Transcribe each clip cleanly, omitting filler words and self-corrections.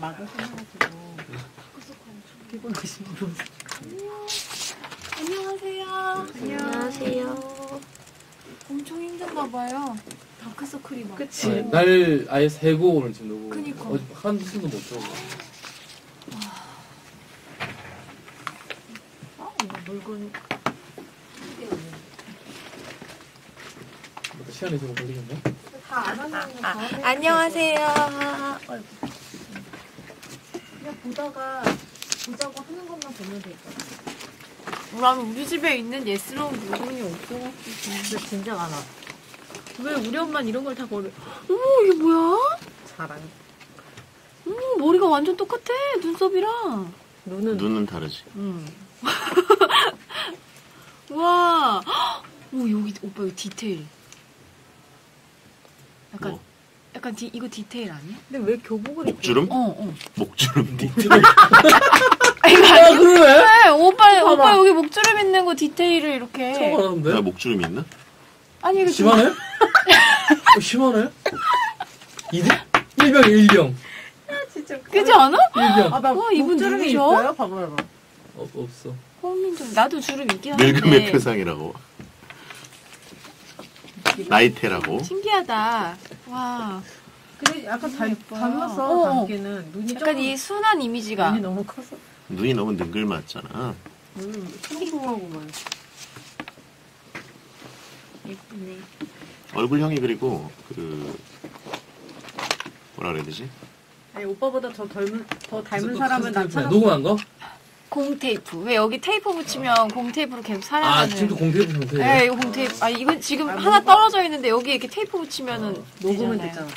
막을 해놔가지고 피곤하신 분. 안녕하세요. 안녕하세요. 엄청 힘든가 봐요. 다크서클이 막. 그치. 아니, 날 아예 새고 오늘 지금 너무. 그니까. 한두 손도 못 들어가. 아, 물건. 시간이 좀 걸리겠네. 안녕하세요. 그냥 보다가 보자고 하는 것만 보면 되잖아. 난 우리 집에 있는 예스러운 물건이 없어가지고. 근데 진짜 많아. 왜 우리 엄마는 이런 걸 다 걸려? 어머 이게 뭐야? 자랑. 머리가 완전 똑같아 눈썹이랑. 눈은 다르지. 응. 와. 오 여기 오빠 여기 디테일. 약간 뭐. 약간 이거 디테일 아니야? 근데 왜 교복을 입고? 목주름? 어. 목주름 디테일. 아 그래? 오빠 여기 목주름 있는 거 디테일을 이렇게. 처음 알았는데? 나 목주름 있나? 아니 이거 심하네? 심하네? 1병 1병. 진짜. 그지 않아? 1병. 아, 나 이분 주름이 있어요? 봐봐. 없어. 호민정 나도 주름 있긴 한데. 늙음의 표상이라고. 나이테라고. 신기하다. 와. 그래 약간 닮았어. 단계는 눈이 약간 이 순한 이미지가. 눈이 너무 커서. 눈이 너무 능글맞잖아. 평범하고만. 예쁘네. 얼굴형이 그리고 뭐라 그래야 되지? 아니 오빠보다 더 닮은 사람은 남자. 녹음한 거? 공 테이프. 왜 여기 테이프 붙이면 공 테이프로 계속 살아나는. 아 지금도 공 테이프 붙여요? 네, 이거 공 테이프. 아 이건 지금 하나 떨어져 있는데 여기 이렇게 테이프 붙이면은 녹음은 되잖아.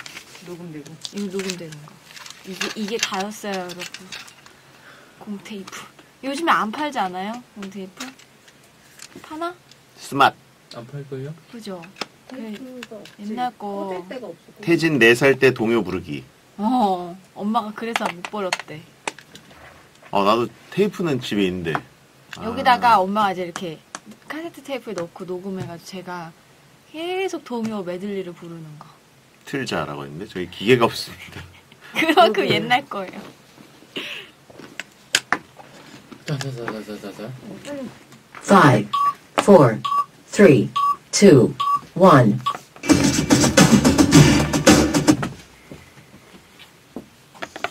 녹음되고. 이거 녹음되는 거. 이게 다였어요, 여러분. 공 테이프. 요즘에 안 팔지 않아요? 공 테이프? 파나? 스마트. 안 팔 거예요? 그죠. 옛날 거. 태진 4살 때 동요 부르기. 엄마가 그래서 못 버렸대. 나도 테이프는 집에 있는데. 여기다가 엄마가 이제 이렇게 카세트 테이프에 넣고 녹음해가지고 제가 계속 동요 메들리를 부르는 거. 틀자라고 했는데 저희 기계가 없습니다. 그만큼 옛날 거예요. 자자자자자자. 5, 4, 3, 2, 1.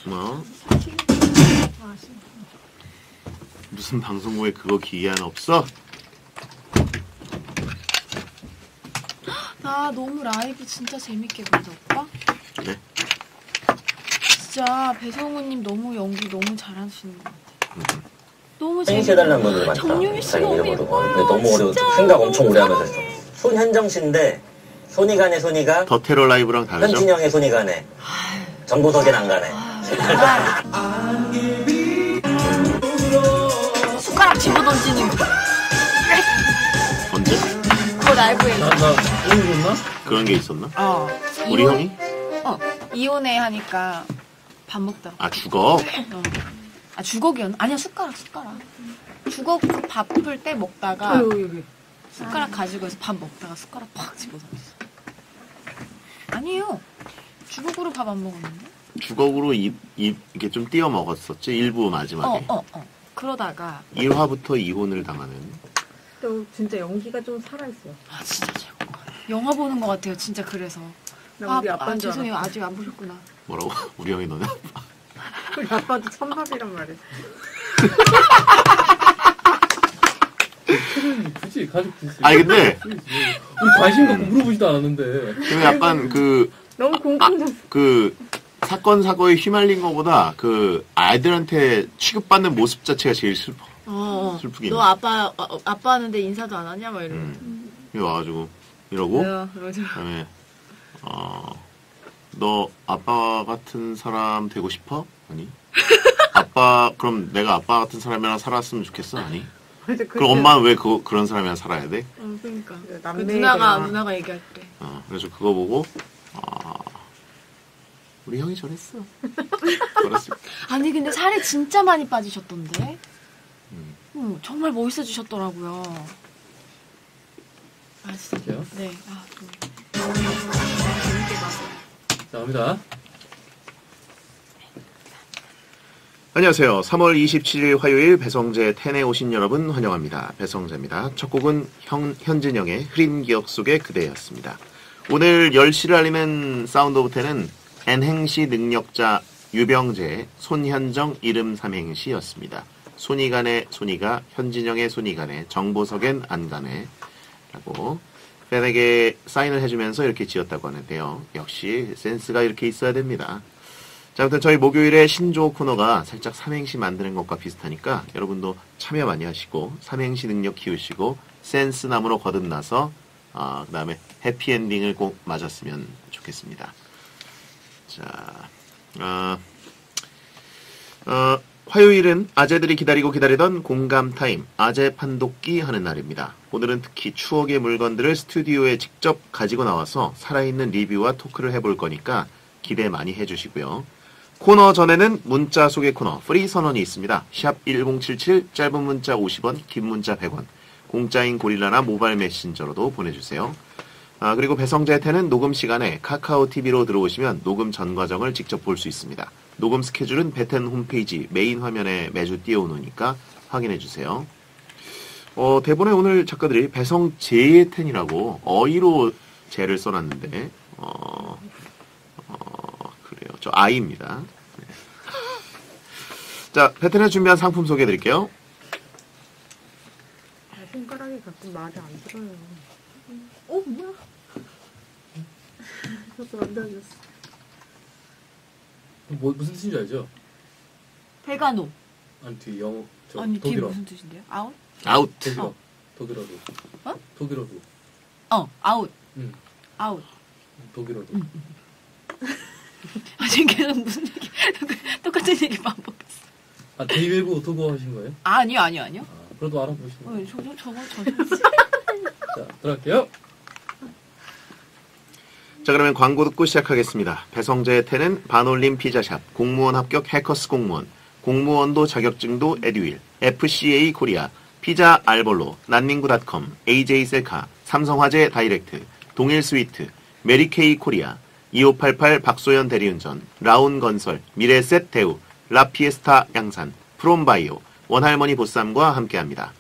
뭐? 무슨 방송국에 그거 기계 하나 없어? 나 너무 라이브 진짜 재밌게 본다 오빠? 네? 진짜 배성우님 너무 연기 너무 잘하시는 것 같아. 너무 재밌게 해달라는 건데 많다. 정유미씨가 오늘 너무 어려워. 생각 엄청 오래 하면서 했어. 손현정씨인데 손이가네 손이가 더 테러 라이브랑 다르죠? 현진영의 손이가네. 정보석엔 안 가네. 숟가락 집어던지는 거. 언제? 라이브에 나 그런 게 있었나? 우리 이혼? 형이? 이혼해 하니까 밥 먹더라고. 아 주걱? 아 주걱이었나? 아니야 숟가락 주걱 밥풀 때 먹다가 숟가락 가지고 해서 밥 먹다가 숟가락 팍 집어던졌어. 아니에요 주걱으로 밥 안 먹었는데? 주걱으로 이렇게 좀 띄워 먹었었지. 일부 마지막에. 그러다가 1화부터 이혼을 당하는. 또 진짜 연기가 좀 살아있어. 아 진짜 최고. 영화 보는 것 같아요 진짜. 그래서 우리 아빠인 줄 알았어. 죄송해요 아직 안 보셨구나. 뭐라고? 우리 형이 너네 아빠. 우리 아빠도 천밥이란 말이야. 굳이 가족들이. 아니 근데 우리 관심 갖고 물어보지도 않았는데. 근데 약간 너무 공감됐어. 사건 사고에 휘말린 거보다 아이들한테 취급받는 모습 자체가 제일 슬퍼. 슬프긴. 너 아빠 하는데 인사도 안 하냐 막 이러고. 이거 와가지고 이러고. 그다음에 너 아빠 같은 사람 되고 싶어? 아니. 아빠 그럼 내가 아빠 같은 사람이랑 살았으면 좋겠어? 아니. 그럼 엄마는 왜 그런 사람이랑 살아야 돼? 그러니까. 누나가 얘기할 때. 그래서 그거 보고. 우리 형이 저랬어. 아니 근데 살이 진짜 많이 빠지셨던데. 정말 멋있어지셨더라고요. 아 진짜요? 네. 재밌게 봤어요. 감사합니다. 안녕하세요. 3월 27일 화요일 배성재 10에 오신 여러분 환영합니다. 배성재입니다. 첫 곡은 현진영의 흐린 기억 속의 그대였습니다. 오늘 10시를 알리는 사운드 오브 10은 N행시 능력자 유병재 손현정 이름 삼행시였습니다. 손이간의 손이가 현진영의 손이간에 정보석엔 안간에 라고 팬에게 사인을 해주면서 이렇게 지었다고 하는데요. 역시 센스가 이렇게 있어야 됩니다. 자, 아무튼 저희 목요일에 신조어 코너가 살짝 삼행시 만드는 것과 비슷하니까 여러분도 참여 많이 하시고 삼행시 능력 키우시고 센스남으로 거듭나서 그 다음에 해피엔딩을 꼭 맞았으면 좋겠습니다. 자, 화요일은 아재들이 기다리던 공감타임, 아재 판독기 하는 날입니다. 오늘은 특히 추억의 물건들을 스튜디오에 직접 가지고 나와서 살아있는 리뷰와 토크를 해볼 거니까 기대 많이 해주시고요. 코너 전에는 문자 소개 코너 프리 선언이 있습니다. 샵 1077, 짧은 문자 50원, 긴 문자 100원, 공짜인 고릴라나 모바일 메신저로도 보내주세요. 그리고 배성재한테는 녹음 시간에 카카오 TV로 들어오시면 녹음 전 과정을 직접 볼 수 있습니다. 녹음 스케줄은 배텐 홈페이지 메인 화면에 매주 띄워놓으니까 확인해주세요. 대본에 오늘 작가들이 배성재의 텐이라고 어이로 재를 써놨는데 그래요. 저 아이입니다. 네. 자, 배텐에 준비한 상품 소개해드릴게요. 손가락이 가끔 말이 안 들어요. 뭐야? 저도 만들어졌어. 무슨 뜻인지 알죠? 벨가노. 아니, 뒤 영어, 독일어. 뒤 무슨 뜻인데요? 아웃? 아웃. 독일어. 독일어로. 어? 독일어로. 아웃. 아웃. 독일어로. 아, 지금 계속 무슨 얘기, 똑같은 얘기 반복했어. 아, 대외고 독어 하신 거예요? 아니요. 아, 그래도 알아보시는 거예요? 저거. 자, 들어갈게요. 자, 그러면 광고 듣고 시작하겠습니다. 배성재의 텐은 반올림 피자샵, 공무원 합격 해커스 공무원, 공무원도 자격증도 에듀윌, FCA 코리아, 피자 알볼로, 난민구닷컴, AJ셀카, 삼성화재 다이렉트, 동일 스위트, 메리케이 코리아, 2588 박소연 대리운전, 라운건설, 미래셋 대우, 라피에스타 양산, 프롬바이오, 원할머니 보쌈과 함께합니다.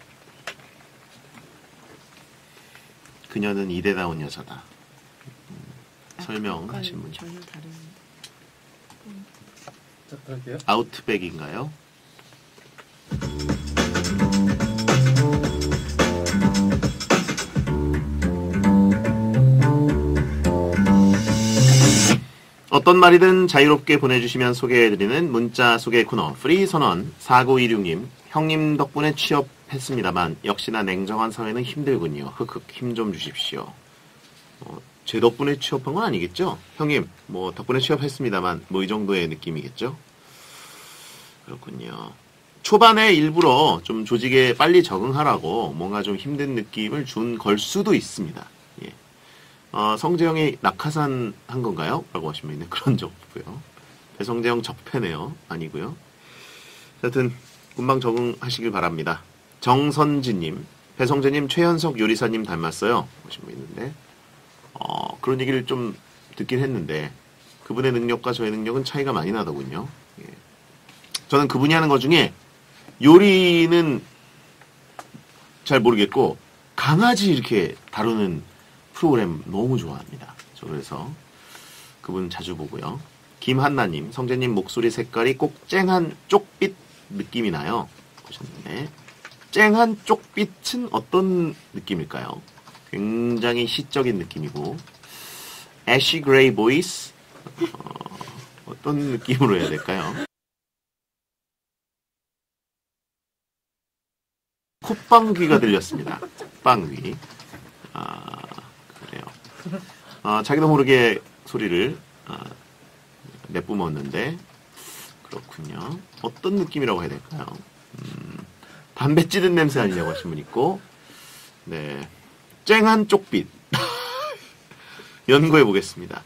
그녀는 이대다운 여자다. 설명하신 분. 전혀 다른. 자, 그럴게요. 아웃백인가요? 어떤 말이든 자유롭게 보내주시면 소개해드리는 문자 소개 코너 프리 선언. 4926님, 형님 덕분에 취업했습니다만 역시나 냉정한 사회는 힘들군요. 흑흑, 힘 좀 주십시오. 제 덕분에 취업한 건 아니겠죠? 형님, 덕분에 취업했습니다만, 이 정도의 느낌이겠죠? 그렇군요. 초반에 일부러 좀 조직에 빨리 적응하라고 뭔가 좀 힘든 느낌을 준 걸 수도 있습니다. 예. 성재형이 낙하산 한 건가요? 라고 하시면 있는데, 그런 적 없고요. 배성재형 적폐네요. 아니고요. 하여튼, 금방 적응하시길 바랍니다. 정선지님, 배성재님, 최현석 요리사님 닮았어요. 보시면 있는데, 그런 얘기를 좀 듣긴 했는데 그분의 능력과 저의 능력은 차이가 많이 나더군요. 예. 저는 그분이 하는 것 중에 요리는 잘 모르겠고 강아지 이렇게 다루는 프로그램 너무 좋아합니다. 저 그래서 그분 자주 보고요. 김한나님, 성재님 목소리 색깔이 꼭 쨍한 쪽빛 느낌이 나요. 보셨는데 쨍한 쪽빛은 어떤 느낌일까요? 굉장히 시적인 느낌이고 애쉬 그레이 보이스? 어떤 느낌으로 해야 될까요? 콧방귀가 들렸습니다. 콧방귀. 그래요. 자기도 모르게 소리를 내뿜었는데 그렇군요. 어떤 느낌이라고 해야 될까요? 담배 찌든 냄새 아니냐고 하신 분 있고 네. 쨍한 쪽빛. 연구해보겠습니다.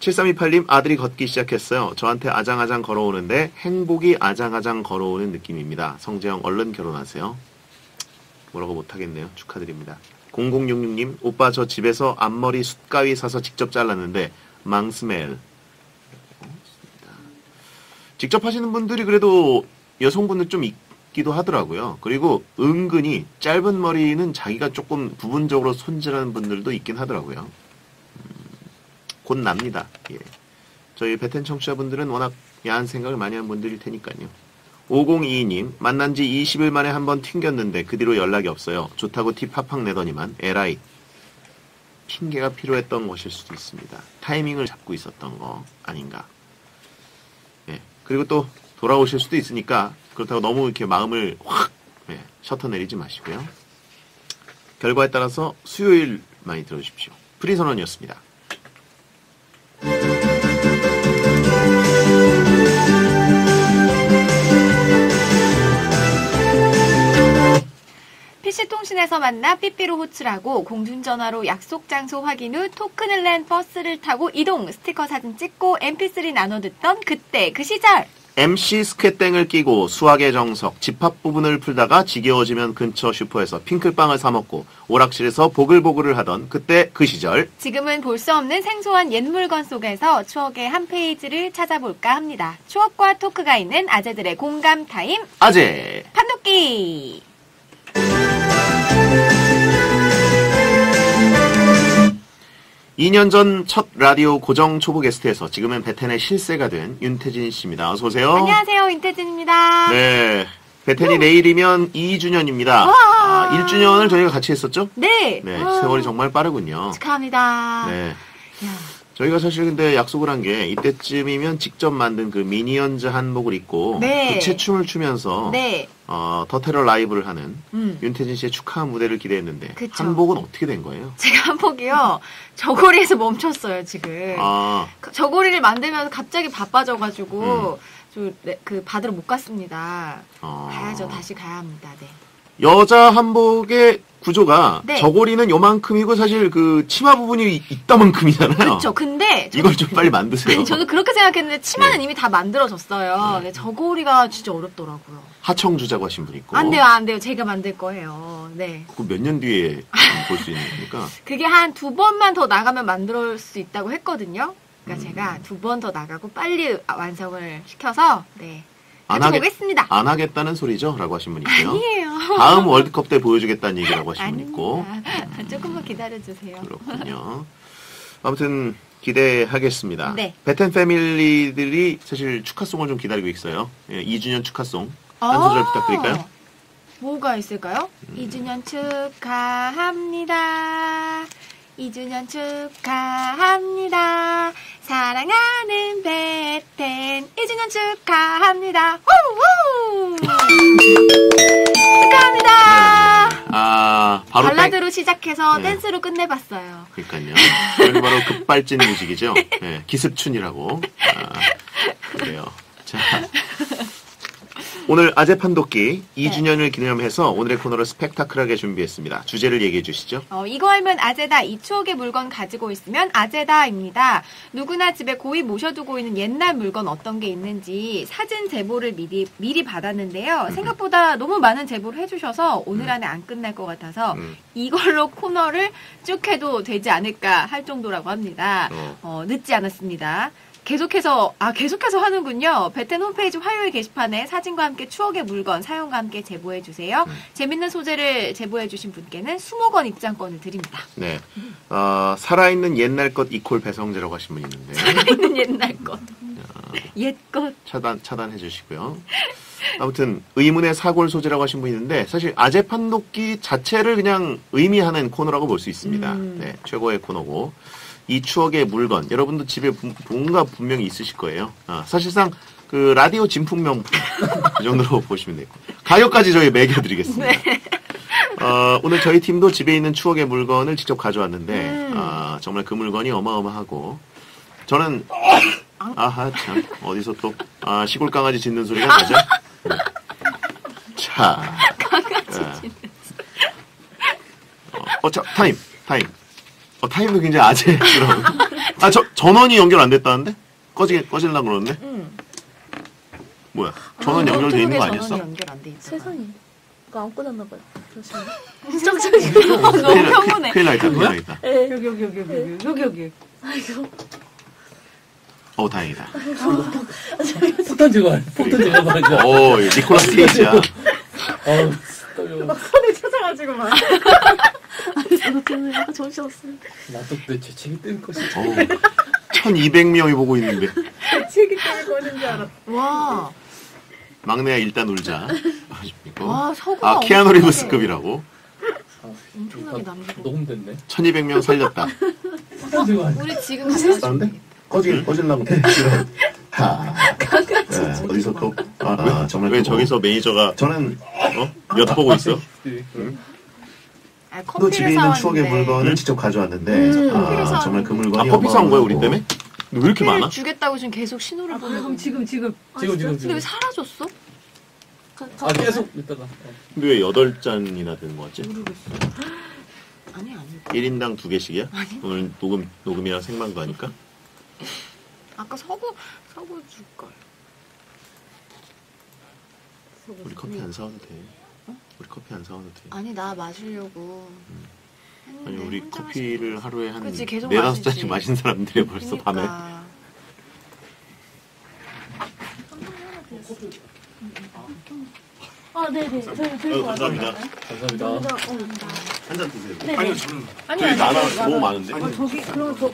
7328님, 아들이 걷기 시작했어요. 저한테 아장아장 걸어오는데 행복이 아장아장 걸어오는 느낌입니다. 성재형 얼른 결혼하세요. 뭐라고 못하겠네요. 축하드립니다. 0066님, 오빠 저 집에서 앞머리 숯가위 사서 직접 잘랐는데 망스멜. 직접 하시는 분들이 그래도 여성분들 좀 있기도 하더라고요. 그리고 은근히 짧은 머리는 자기가 조금 부분적으로 손질하는 분들도 있긴 하더라고요. 곧 납니다. 예. 저희 베텐 청취자분들은 워낙 야한 생각을 많이 한 분들일 테니까요. 5022님, 만난 지 20일 만에 한번 튕겼는데 그 뒤로 연락이 없어요. 좋다고 팁 팍팍 내더니만 에라이. 핑계가 필요했던 것일 수도 있습니다. 타이밍을 잡고 있었던 거 아닌가. 예. 그리고 또 돌아오실 수도 있으니까 그렇다고 너무 이렇게 마음을 확 예, 셔터 내리지 마시고요. 결과에 따라서 수요일 많이 들어주십시오. 프리선언이었습니다. PC통신에서 만나 삐삐로 호출하고 공중전화로 약속 장소 확인 후 토큰을 낸 버스를 타고 이동, 스티커 사진 찍고 mp3 나눠 듣던 그때 그 시절. MC 스쾌땡을 끼고 수학의 정석, 집합 부분을 풀다가 지겨워지면 근처 슈퍼에서 핑클빵을 사먹고 오락실에서 보글보글을 하던 그때 그 시절. 지금은 볼 수 없는 생소한 옛 물건 속에서 추억의 한 페이지를 찾아볼까 합니다. 추억과 토크가 있는 아재들의 공감 타임. 아재 판독기. 2년 전 첫 라디오 고정 초보 게스트에서 지금은 베텐의 실세가 된 윤태진 씨입니다. 어서 오세요. 안녕하세요, 윤태진입니다. 네, 베텐이 내일이면 2주년입니다. 아, 1주년을 저희가 같이 했었죠? 네. 네, 세월이 정말 빠르군요. 축하합니다. 네. 저희가 사실 근데 약속을 한 게 이때쯤이면 직접 만든 그 미니언즈 한복을 입고 네. 부채춤을 추면서 네. 더 테러 라이브를 하는 윤태진 씨의 축하 무대를 기대했는데 그쵸. 한복은 어떻게 된 거예요? 제가 한복이요. 저고리에서 멈췄어요 지금. 아. 저고리를 만들면서 갑자기 바빠져가지고 그 받으러 못 갔습니다. 아. 가야죠. 다시 가야 합니다. 네. 여자 한복의 구조가 네. 저고리는 요만큼이고 사실 그 치마 부분이 있다만큼이잖아요. 그렇죠. 근데 이걸 좀 빨리 만드세요. 저도 그렇게 생각했는데 치마는 네. 이미 다 만들어졌어요. 네. 저고리가 진짜 어렵더라고요. 하청 주자고 하신 분 있고. 안 돼요. 안 돼요. 제가 만들 거예요. 네. 그거 몇 년 뒤에 볼 수 있는 겁니까? 그게 한 2번만 더 나가면 만들 수 있다고 했거든요. 그러니까 제가 2번 더 나가고 빨리 완성을 시켜서 네. 안 하겠다는 소리죠? 라고 하신 분이 있고요. 아니에요. 다음 월드컵 때 보여주겠다는 얘기라고 하신 분이 있고. 조금만 기다려주세요. 그렇군요. 아무튼 기대하겠습니다. 네. 베텐 패밀리들이 사실 축하송을 좀 기다리고 있어요. 예, 2주년 축하송. 한 소절 부탁드릴까요? 뭐가 있을까요? 2주년 축하합니다. 2주년 축하합니다. 사랑하는 베텐 2주년 축하합니다. 호우! 축하합니다. 아, 바로 발라드로 시작해서 네. 댄스로 끝내봤어요. 그러니까요. 바로 급발진 무식이죠. 네, 기습춘이라고. 아, 그래요. 자, 오늘 아재 판독기 2주년을 네. 기념해서 오늘의 코너를 스펙타클하게 준비했습니다. 주제를 얘기해 주시죠. 이거 알면 아재다. 이 추억의 물건 가지고 있으면 아재다입니다. 누구나 집에 고이 모셔두고 있는 옛날 물건 어떤 게 있는지 사진 제보를 미리 받았는데요. 생각보다 너무 많은 제보를 해주셔서 오늘 안에 안 끝날 것 같아서 이걸로 코너를 쭉 해도 되지 않을까 할 정도라고 합니다. 늦지 않았습니다. 계속해서 하는군요. 베텐 홈페이지 화요일 게시판에 사진과 함께 추억의 물건, 사연과 함께 제보해주세요. 재밌는 소재를 제보해주신 분께는 20권 입장권을 드립니다. 네. 살아있는 옛날 것 이콜 배성재라고 하신 분이 있는데. 살아있는 옛날 것. 옛 것. 차단해주시고요. 아무튼, 의문의 사골 소재라고 하신 분이 있는데, 사실 아재 판독기 자체를 그냥 의미하는 코너라고 볼 수 있습니다. 네. 최고의 코너고. 이 추억의 물건 여러분도 집에 뭔가 분명히 있으실 거예요. 사실상 그 라디오 진품 명품 그 정도로 보시면 되고 가격까지 저희 매겨드리겠습니다. 네. 오늘 저희 팀도 집에 있는 추억의 물건을 직접 가져왔는데 정말 그 물건이 어마어마하고 저는 아하 참 어디서 또 시골 강아지 짖는 소리가 나죠? 네. 자 강아지 짖는 소리. 타임. 타임도 굉장히 아재스러워. 전원이 연결 안 됐다는데? 꺼질라 그러는데? 응. 뭐야? 전원 연결돼 있는 거 아니었어? 전원이 연결 안 돼 있어. 세상에. 그거 안 꽂았나봐요. 조심해. 너무 평온해. 큰일 나겠다. 여기. 아이고. 어 다행이다. 포탄 제거할. 포탄 제거할. 어 니콜라스 케이지야. 막 손에 찾아가지고 막. 아니 저도 때문에 약간 정신없어요. 나도 내 책이 뜬 것이지. 1200명이 보고 있는데. 책이 뜬 것인 줄 알았어. 와. 막내야 일단 울자. 와 서구가 아 키아누 리브스급이라고. 엄청나게 남기고. 너무 됐네. 1200명 살렸다. 우리 지금 살렸는데? 꺼질라고. 어디서 또? 아, 정말 왜 저기서 매니저가 저는 엿보고 있어? 너 집에 있는 추억의 물건을 직접 가져왔는데 아 정말 그 물건이 커피 사온 거야 우리 때문에? 왜 이렇게 많아? 주겠다고 지금 계속 신호를 보내고 그럼 지금 근데 왜 사라졌어? 아 계속 이따가 근데 왜 8잔이나 되는 거 같지? 모르겠어. 아니 1인당 2개씩이야? 오늘 녹음이랑 생방도 하니까? 아까 서구 줄걸. 우리 커피 안 사와도 돼. 어? 우리 커피 안 사와도 돼. 아니 나 마시려고. 아니 우리 커피를 마시고. 하루에 한 4~5잔씩 마신 사람들이 벌써 그러니까. 밤에. 아 네네. 저희 감사합니다. 감사합니다. 한잔 드세요. 네네. 아니요 저는. 아니요. 나랑 너무 많은데. 아 저기 그럼 저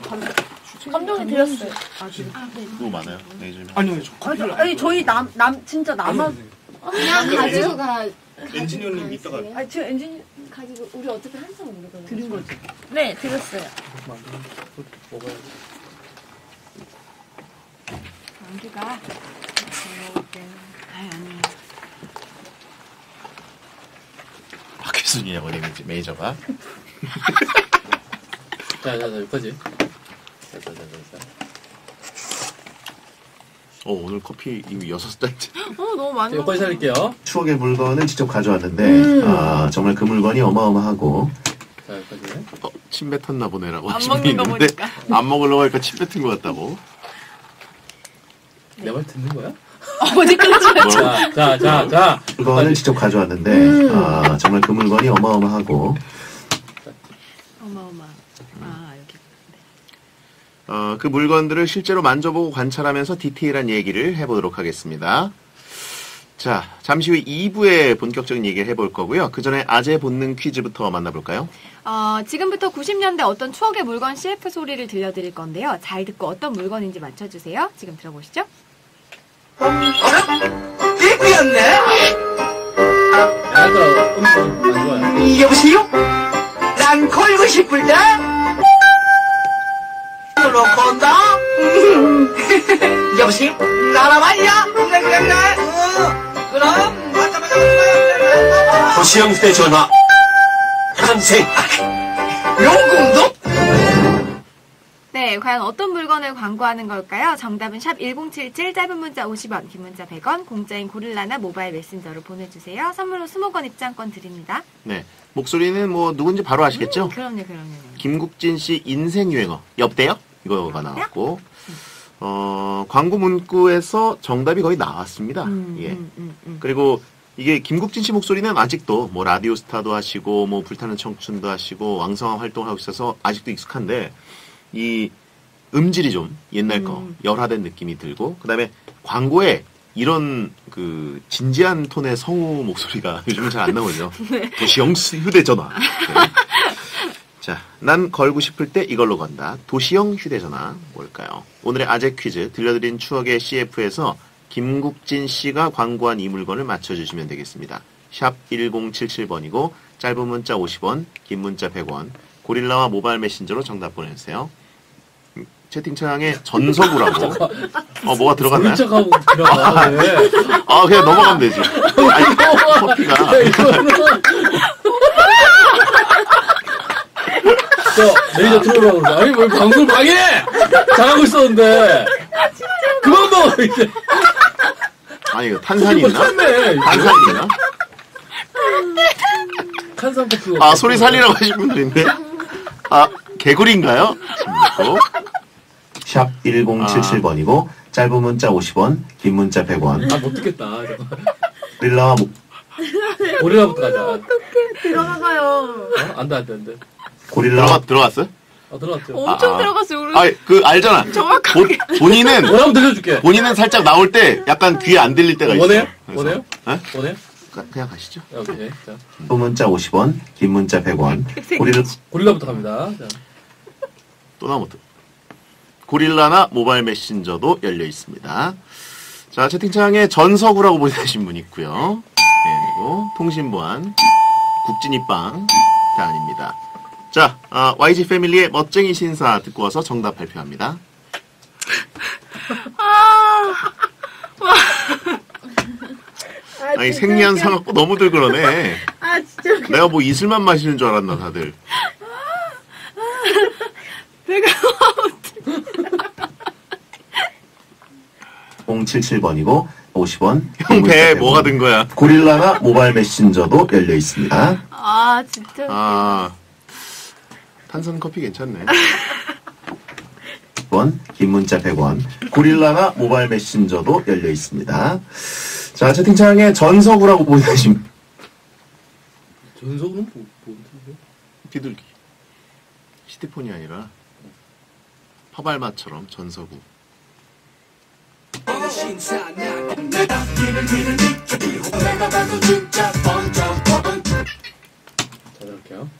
감정이 드렸어요. 아 지금. 아, 네. 너무 많아요. 네 좀. 아니요 저 커피를. 아니 저희 남 진짜 남한. 그냥 가지고 가. 엔지니어님 이따가. 아 지금 엔지니어 가지고 우리 어차피 한참 모르거든요. 드린 거죠? 네 드렸어요. 안기가. 아니. 박혜순이냐고 매니저가. 자자자 여기까지. 자자자자. 오늘 커피 이미 6잔째. 너무 많이. 여기까지 살릴게요. 추억의 물건을 직접 가져왔는데 아 정말 그 물건이 어마어마하고. 자 여기까지. 침 뱉었나 보네라고 하시는 분이 있는데 안 먹으려고 하니까 침 뱉은 것 같다고. 내 말 듣는 거야? 어디까지? 자. 물건을 직접 가져왔는데 아 정말 그 물건이 어마어마하고. 어마어마. 그 물건들을 실제로 만져보고 관찰하면서 디테일한 얘기를 해보도록 하겠습니다. 자, 잠시 후 2부에 본격적인 얘기를 해볼 거고요. 그 전에 아재 본능 퀴즈부터 만나볼까요? 지금부터 90년대 어떤 추억의 물건 CF 소리를 들려드릴 건데요. 잘 듣고 어떤 물건인지 맞춰주세요. 지금 들어보시죠. 삐삐였네? 여보세요? 난 걸고 싶을데? 건다? 여보세요? 나라 말이야? 그럼? 맞다. 도시형대 전화. 한생. 요금도? 네, 과연 어떤 물건을 광고하는 걸까요? 정답은 샵 1077, 짧은 문자 50원, 긴 문자 100원, 공짜인 고릴라나 모바일 메신저로 보내주세요. 선물로 20권 입장권 드립니다. 네. 목소리는 뭐 누군지 바로 아시겠죠? 그럼요. 김국진 씨 인생 유행어. 옆대요? 이거가 나왔고 광고 문구에서 정답이 거의 나왔습니다. 그리고 이게 김국진 씨 목소리는 아직도 뭐 라디오스타도 하시고 뭐 불타는 청춘도 하시고 왕성한 활동을 하고 있어서 아직도 익숙한데 이 음질이 좀 옛날 거 열화된 느낌이 들고 그다음에 광고에 이런 그 진지한 톤의 성우 목소리가 요즘은 잘 안 나오죠. 네. 도시형스 휴대전화. 네. 자, 난 걸고 싶을 때 이걸로 건다. 도시형 휴대전화 뭘까요? 오늘의 아재 퀴즈 들려드린 추억의 CF에서 김국진 씨가 광고한 이 물건을 맞춰주시면 되겠습니다. 샵 1077번이고 짧은 문자 50원, 긴 문자 100원, 고릴라와 모바일 메신저로 정답 보내주세요. 채팅창에 전서구라고. 뭐가 들어갔나요? 그냥 넘어가면 되지. 아니, 커피가. 매니저 틀어보라고 그러죠. 아니, 왜 방송을 방해해! 잘하고 있었는데. 그만 먹어, 이제. 아니, 이거 탄산이 있나? 탄산이 있나? 탄산 커피. 아, 소리 살리라고 하신 분들인데? 아, 개구리인가요? 샵 1077번이고, 짧은 문자 50원, 긴 문자 100원. 아, 못 듣겠다. 고릴라와 고릴라부터 가자. 어떡해. 들어가요. 안 돼. 고릴라 들어갔어요? 아, 들어갔죠. 엄청 들어갔어요. 아, 그 알잖아. 정확하게. 본인은 뭐라고 들려줄게. 본인은 살짝 나올 때 약간 귀에 안 들릴 때가 있어. 원해요? 원해요? 어? 원해요? 그냥 가시죠. 오케이. 자. 짧은 문자 50원, 긴 문자 100원. 고릴라부터 갑니다. 자. 또 나오면 어떡해. 고릴라나 모바일 메신저도 열려 있습니다. 자, 채팅창에 전서구라고 보내신 분 있고요. 네, 그리고 통신보안, 국진이빵 다 아닙니다. 자, YG 패밀리의 멋쟁이 신사 듣고 와서 정답 발표합니다. 아니, 생리한 사갖고 너무 들 그러네. 아, 진짜. 내가 뭐 이슬만 마시는 줄 알았나, 다들. 내가 어떡해. 077번이고, 50원. 형 배에 뭐가 든 거야? 고릴라나 모바일 메신저도 열려 있습니다. 아, 진짜. 아. 탄산 커피 괜찮네. 긴 문자 100원. 고릴라나 모바일 메신저도 열려 있습니다. 자, 채팅창에 전서구라고 보내주신. 전서구는 뭐 비둘기. 시티폰이 아니라 파발마처럼 전서구. 자, 이렇게요.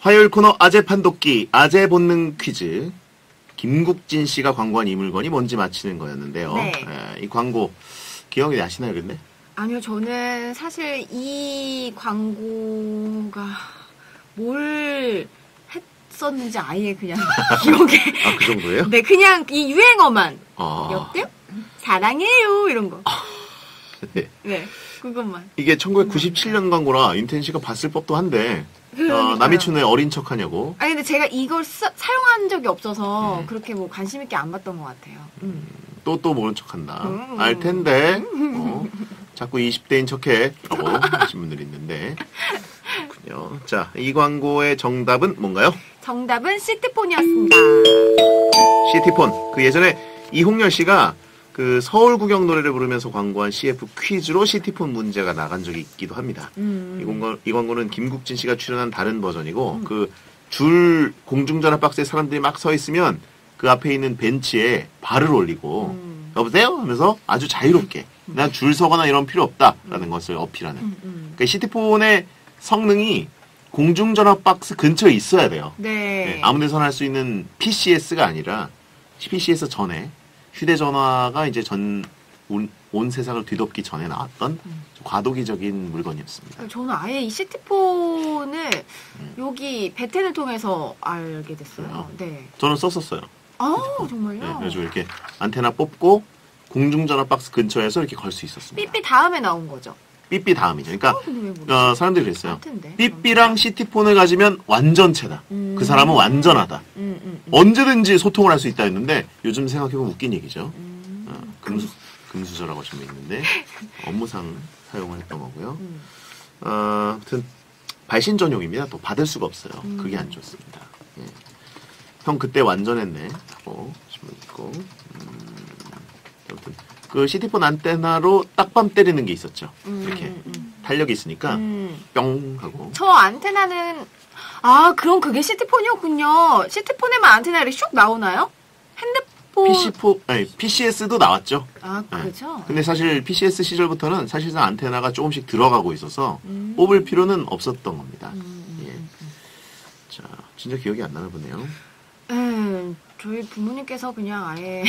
화요일 코너 아재 판독기, 아재 본능 퀴즈. 김국진 씨가 광고한 이 물건이 뭔지 맞히는 거였는데요. 네. 예, 이 광고 기억이 나시나요, 근데? 아니요, 저는 사실 이 광고가 뭘 했었는지 아예 그냥 기억에. 아, 그 정도예요? 네, 그냥 이 유행어만. 아. 역대? 사랑해요, 이런 거. 아. 네. 네, 그것만. 이게 1997년 광고라 윤태진 씨가 봤을 법도 한데. 나미춘의 어린 척하냐고. 아니 근데 제가 이걸 사용한 적이 없어서 그렇게 뭐 관심 있게 안 봤던 것 같아요. 또 모른 척한다. 알 텐데. 자꾸 20대인 척해라고 하신 분들이 있는데. 그렇군요. 자, 이 광고의 정답은 뭔가요? 정답은 시티폰이었습니다. 시티폰. 그 예전에 이홍렬 씨가 그 서울 구경 노래를 부르면서 광고한 CF 퀴즈로 시티폰 문제가 나간 적이 있기도 합니다. 이 광고는 김국진 씨가 출연한 다른 버전이고 그 줄 공중전화 박스에 사람들이 막 서 있으면 그 앞에 있는 벤치에 발을 올리고 여보세요? 하면서 아주 자유롭게 난 줄 서거나 이런 필요 없다라는 것을 어필하는. 그러니까 시티폰의 성능이 공중전화 박스 근처에 있어야 돼요. 네. 네, 아무 데서나 할 수 있는 PCS가 아니라 PCS 전에 휴대전화가 이제 온 세상을 뒤덮기 전에 나왔던 과도기적인 물건이었습니다. 저는 아예 이 시티폰을 여기 베텐을 통해서 알게 됐어요. 그래요? 네. 저는 썼었어요. 아, 정말요? 네, 그래서 이렇게 안테나 뽑고 공중전화 박스 근처에서 이렇게 걸 수 있었습니다. 삐삐 다음에 나온 거죠? 삐삐 다음이죠. 그러니까 사람들이 그랬어요. 삐삐랑 시티폰을 가지면 완전체다. 그 사람은 완전하다. 언제든지 소통을 할 수 있다 했는데 요즘 생각해보면 웃긴 얘기죠. 금수저라고 좀 있는데 업무상 사용을 했던 거고요. 아무튼 발신 전용입니다. 또 받을 수가 없어요. 그게 안 좋습니다. 예. 형 그때 완전했네 하고 신문 있고. 아무튼 그 시티폰 안테나로 딱밤 때리는 게 있었죠. 이렇게 탄력이 있으니까 뿅 하고. 저 안테나는 아 그럼 그게 시티폰이었군요. 시티폰에만 안테나 이렇게 슉 나오나요? 핸드폰 PC4 아니 PCS도 나왔죠. 아 그렇죠. 네. 근데 사실 PCS 시절부터는 사실상 안테나가 조금씩 들어가고 있어서 뽑을 필요는 없었던 겁니다. 예. 자 진짜 기억이 안 나나 보네요. 저희 부모님께서 그냥 아예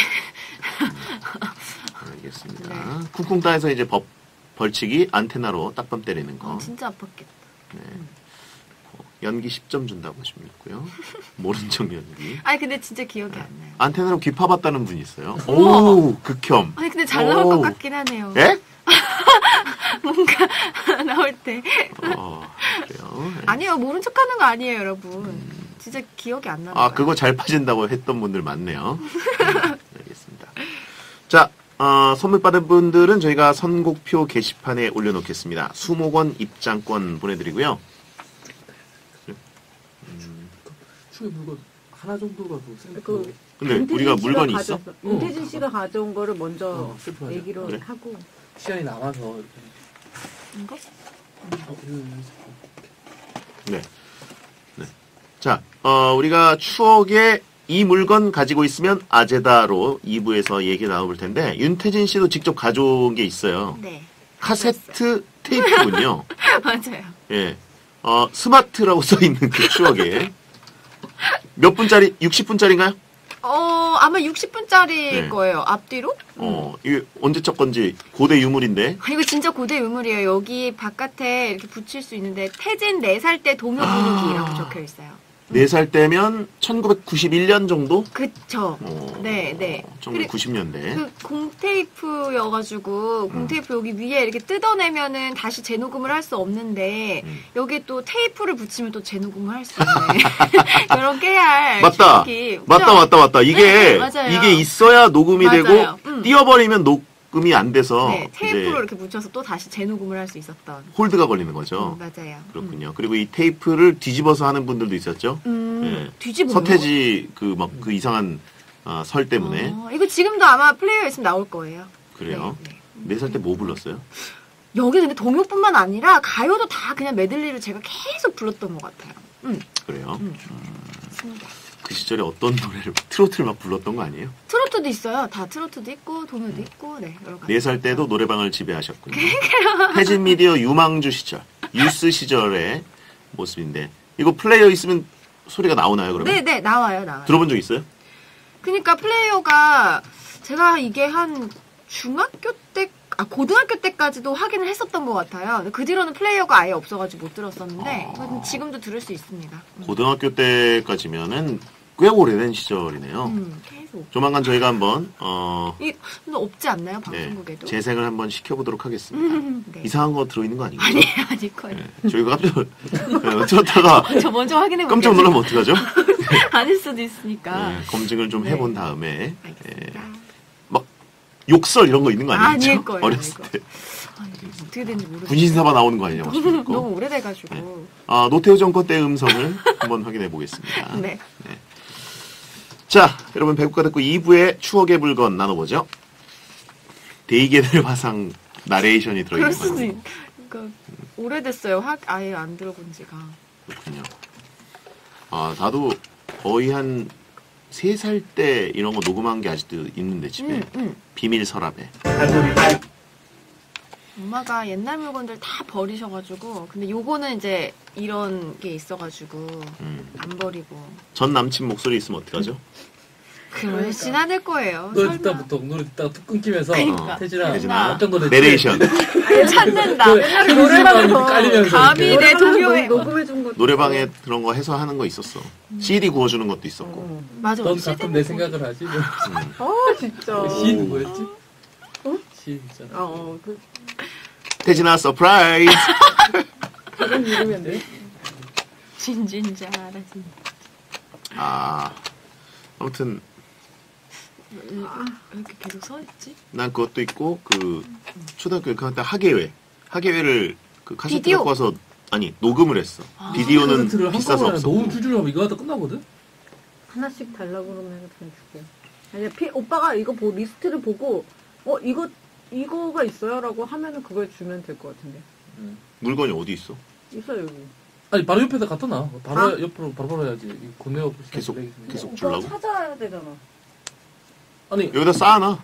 알겠습니다. 네. 쿵쿵 따에서 이제 벌칙이 안테나로 딱밤 때리는 거. 진짜 아팠겠다. 네. 연기 10점 준다고 하시면 있고요. 모른 척 연기. 아니 근데 진짜 기억이 안 나요. 안테나로 귀 파봤다는 분이 있어요. 오 극혐. 아니 근데 잘 나올 것 같긴 하네요. 예? 뭔가 나올 때. 그래요. 네. 아니요 모른 척하는 거 아니에요 여러분. 진짜 기억이 안 나요. 아, 그거 잘 빠진다고 했던 분들 많네요. 알겠습니다. 자, 선물 받은 분들은 저희가 선곡표 게시판에 올려놓겠습니다. 수목원 입장권 보내드리고요. 중에 물건 하나 정도가 뭐 근데 우리가 물건이 있어? 윤태진 씨가 가져온 거를 먼저 얘기로 그래? 하고 시간이 남아서 이거? 네. 자, 우리가 추억의 이 물건 가지고 있으면 아재다로 2부에서 얘기 나올 텐데, 윤태진 씨도 직접 가져온 게 있어요. 네. 카세트 테이프군요. 맞아요. 예. 스마트라고 써있는 그 추억에. 몇 분짜리, 60분짜리인가요? 아마 60분짜리일 네. 거예요. 앞뒤로? 이게 언제 적 건지 고대 유물인데. 이거 진짜 고대 유물이에요. 여기 바깥에 이렇게 붙일 수 있는데, 태진 4살 때 동요 부르기라고 적혀 있어요. 4살 때면 1991년 정도? 그쵸. 네, 네. 1990년대. 그 공테이프여가지고, 공테이프 여기 위에 이렇게 뜯어내면은 다시 재녹음을 할 수 없는데, 여기에 또 테이프를 붙이면 또 재녹음을 할 수 있네. 이런 깨알. 맞다. 맞다. 이게, 네, 이게 있어야 녹음이 맞아요. 되고, 띄워버리면 녹음이 안 돼서. 네, 테이프로 이렇게 붙여서 또 다시 재녹음을 할 수 있었던. 홀드가 걸리는 거죠. 맞아요. 그렇군요. 그리고 이 테이프를 뒤집어서 하는 분들도 있었죠. 네. 뒤집어요? 서태지 그 이상한 설 때문에. 이거 지금도 아마 플레이어에 있으면 나올 거예요. 그래요? 네 살 때 뭐 불렀어요? 여기 근데 동요뿐만 아니라 가요도 다 그냥 메들리를 제가 계속 불렀던 것 같아요. 그래요? 그 시절에 어떤 노래를 트로트를 막 불렀던 거 아니에요? 트로트도 있어요. 다 트로트도 있고 동요도 있고 네 여러 가지. 4살 때도 노래방을 지배하셨군요. 태진 미디어 유망주 시절, 유스 시절의 모습인데 이거 플레이어 있으면 소리가 나오나요 그러면? 네네 나와요. 들어본 적 있어요? 그러니까 플레이어가 제가 이게 한 중학교 때 고등학교 때까지도 확인을 했었던 것 같아요. 그 뒤로는 플레이어가 아예 없어가지고 못 들었었는데 지금도 들을 수 있습니다. 고등학교 때까지면은 꽤 오래된 시절이네요. 계속. 조만간 저희가 한번 없지 않나요? 방송국에도? 네, 재생을 한번 시켜보도록 하겠습니다. 네. 이상한 거 들어있는 거 아니에요? 아니에요. 아닐 거예요. 네, 저희가 깜짝 들었다가 저 먼저 확인해볼게요. 깜짝 놀라면 어떡하죠? 아닐 수도 있으니까. 네, 검증을 좀 해본 다음에 알겠습니다. 네. 욕설 이런 거 있는 거 아니겠죠? 아닐 거예요. 어렸을 때. 어떻게 되는지 모르겠어요. 군신사바 나오는 거 아니냐고. 너무 오래돼가지고. 네. 노태우 정권 때 음성을 한번 확인해 보겠습니다. 네. 자, 여러분 배구가 듣고 2부에 추억의 물건 나눠보죠. 데이게델 화상 나레이션이 들어있는 거예요. 그럴 수도 그러니까 오래됐어요. 아예 안 들어본 지가. 그렇군요. 나도 거의 한 3살 때 이런 거 녹음한 게 아직도 있는데 집에 비밀 서랍에 엄마가 옛날 물건들 다 버리셔가지고 근데 요거는 이제 이런 게 있어가지고 안 버리고 전 남친 목소리 있으면 어떡하죠? 그럴 지나될 거예요. 노래 듣다부터 노래 듣다가 툭 끊기면서 태진아 어떤 거든 내레이션 찾는다. 노래방에서 감히 내 동요에 녹음해준 거 노래방에 그런 거 해서 하는 거 있었어. CD 구워주는 것도 있었고. 맞아. 넌 가끔 내 생각을 하지. 진짜. CD 뭐였지? CD 있잖아. 태진아 서프라이즈. 그런 이름이면 돼. 진진자라 진. 아무튼. 왜 이렇게 계속 서있지? 난 그것도 있고 그 초등학교 그때 학예회를 그 카세트 갖고 와서 아니 녹음을 했어. 비디오는 비싸서 없어. 너무 줄줄하면 이거 하다 끝나거든. 하나씩 달라고 그러면 그냥 줄게. 아니야 오빠가 이거 리스트를 보고 이거가 있어요라고 하면은 그걸 주면 될 것 같은데. 물건이 어디 있어? 있어 여기. 아니 바로 옆에다 갖다 놔. 바로 옆으로 바로 해야지. 건네어 계속 주려고. 찾아야 되잖아. 아니 여기다 쌓아놔.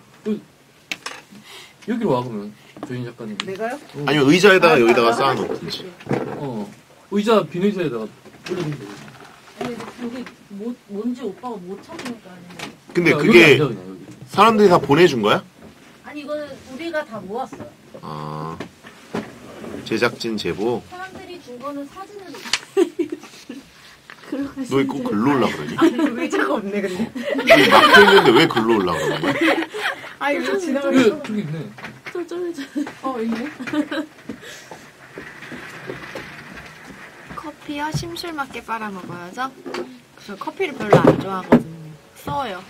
여기로 와 그러면 조인 작가님. 내가요? 아니면 의자에다가 여기다가 쌓아놓든지. 의자 빈 의자에다가 올려놓으면 되지. 아니 근데 그게 뭔지 오빠가 못 찾으니까. 근데 그게 사람들이 다 보내준 거야? 아니 이거는 우리가 다 모았어요. 제작진 제보. 사람들이 준 거는 사진으로. 너 꼭 글로 올라 그러니? 아니, 의자가 없네, 근데. 막혀 있는데 왜 글로 올라가는 거야? 아, 이거 지나가면. 저기 있네. 쫄쫄해졌네. 있네. 커피요? 심술맞게 빨아먹어야죠? 저 커피를 별로 안 좋아하거든요. 써요.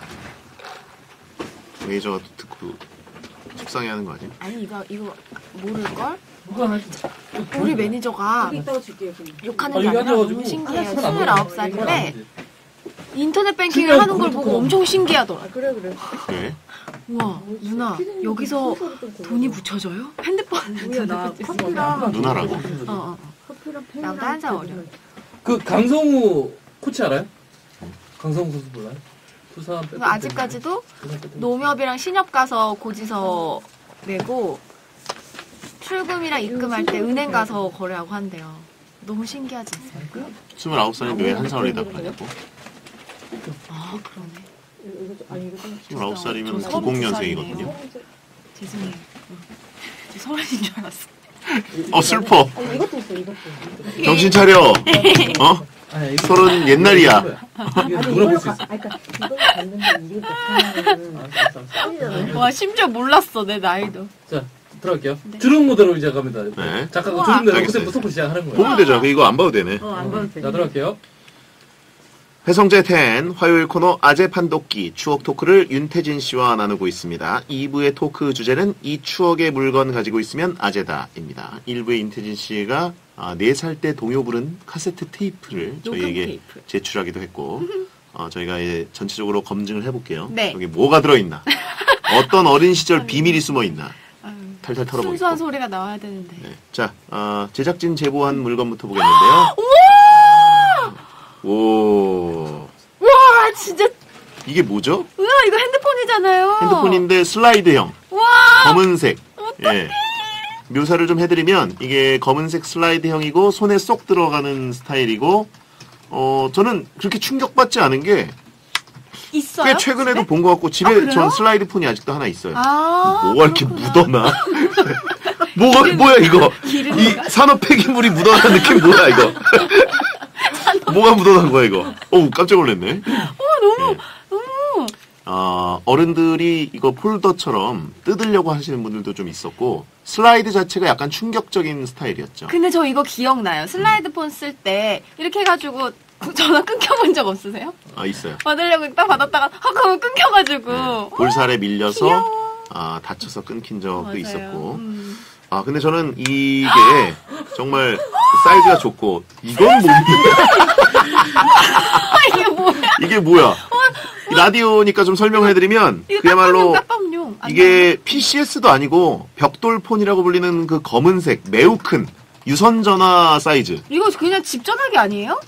레이저가 또 듣고 속상해 하는 거 아니야? 아니, 이거 모를걸? 우리 매니저가 욕하는 게 아니라 너무 신기해요. 29살인데 인터넷 뱅킹을 하는 걸 보고 엄청 신기하더라. 그래. 우와 누나 여기서 돈이 묻혀져요? 핸드폰에 커피랑 누나라고? 커피랑 펜이랑 나보다 한참 어려. 그 강성우 코치 알아요? 강성훈 선수 몰라요? 부산 빼빼 아직까지도 농협이랑 신협 가서 고지서 내고 출금이랑 입금할 때 은행 가서 거래하고 한대요. 너무 신기하지 않습니까? 29살인데 왜 한 살을 대답하냐고? 아 그러네. 29살이면 90년생이거든요. 죄송해요. 저 서른인 줄 알았어. 어 슬퍼. 이것도 있어 이것도. 정신 차려. 어? 서른 옛날이야. 물어볼 수 있어. 그러니까 이걸 봤는데 이게 나타나는. 와 심지어 몰랐어 내 나이도. 자 들어갈게요. 네. 들은 거대로 이제 갑니다. 네. 작가가 들은 대로 그때부터 속고 시작하는 거예요. 보면 되죠. 이거 안 봐도 되네. 안 봐도 되네. 자 들어갈게요. 배성재 10 화요일 코너 아재 판독기 추억 토크를 윤태진 씨와 나누고 있습니다. 2부의 토크 주제는 이 추억의 물건 가지고 있으면 아재다입니다. 1부의 윤태진 씨가 4살 때 동요 부른 카세트 테이프를 저희에게 테이프. 제출하기도 했고 저희가 이제 전체적으로 검증을 해볼게요. 네. 여기 뭐가 들어있나? 어떤 어린 시절 비밀이 숨어있나? 탈탈 털어보고 순수한 있고. 소리가 나와야 되는데. 네. 자, 제작진 제보한 물건부터 보겠는데요. 오. 와, 진짜. 이게 뭐죠? 우와, 이거 핸드폰이잖아요. 핸드폰인데 슬라이드형. 와. 검은색. 어떡해. 예. 묘사를 좀 해드리면, 이게 검은색 슬라이드형이고, 손에 쏙 들어가는 스타일이고, 저는 그렇게 충격받지 않은 게, 있어요? 꽤 최근에도 본 것 같고, 집에 전 슬라이드 폰이 아직도 하나 있어요. 아. 뭐가 이렇게 묻어나? 뭐야, 이거? 이 산업 폐기물이 묻어나는 느낌 뭐야, 이거? 뭐가 묻어난 거야 이거? 어우 깜짝 놀랐네. 너무 네. 너무. 어른들이 이거 폴더처럼 뜯으려고 하시는 분들도 좀 있었고 슬라이드 자체가 약간 충격적인 스타일이었죠. 근데 저 이거 기억나요. 슬라이드 폰 쓸 때 이렇게 해가지고 전화 끊겨본 적 없으세요? 아 있어요. 받으려고 딱 받았다가 하고 끊겨가지고 네. 볼살에 밀려서 귀여워. 다쳐서 끊긴 적도 맞아요. 있었고. 근데 저는 이게 정말 사이즈가 좋고 이건 뭡니까? 이게 뭐야? 이게 뭐야? 라디오니까 좀 설명해드리면 그야말로 이게 PCS도 아니고 벽돌폰이라고 불리는 그 검은색 매우 큰 유선전화 사이즈. 이거 그냥 집전화기 아니에요?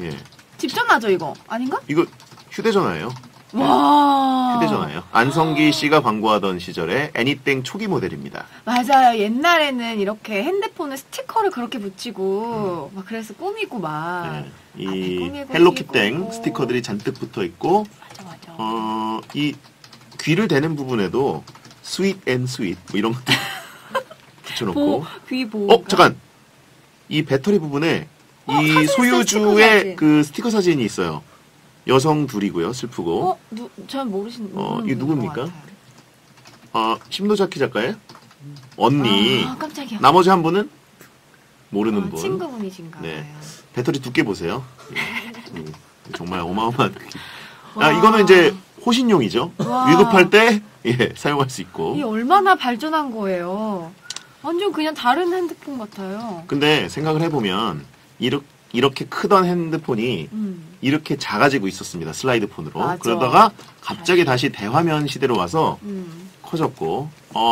예. 집전화죠 이거 아닌가? 이거 휴대전화예요. 와. 휴대전화예요. 안성기 씨가 광고하던 시절에 애니땡 초기 모델입니다. 맞아요. 옛날에는 이렇게 핸드폰에 스티커를 그렇게 붙이고 막 그래서 꾸미고 막 이 네. 헬로키땡 스티커들이 잔뜩 붙어 있고 맞아. 이 귀를 대는 부분에도 스윗 앤 스윗 뭐 이런 것들 붙여 놓고 귀 보호. 잠깐. 이 배터리 부분에 이 소유주의 그 스티커 사진이 있어요. 여성 둘이고요. 슬프고. 잘 모르시는 이 누굽니까? 심노자키 작가의 언니. 깜짝이야. 나머지 한 분은 모르는 분. 친구분이신가요? 네. 배터리 두께 보세요. 정말 어마어마한. 이거는 이제 호신용이죠. 와. 위급할 때 예, 사용할 수 있고. 이게 얼마나 발전한 거예요. 완전 그냥 다른 핸드폰 같아요. 근데 생각을 해보면 이렇게 크던 핸드폰이 이렇게 작아지고 있었습니다. 슬라이드 폰으로. 맞아. 그러다가 갑자기 다시 대화면 시대로 와서 커졌고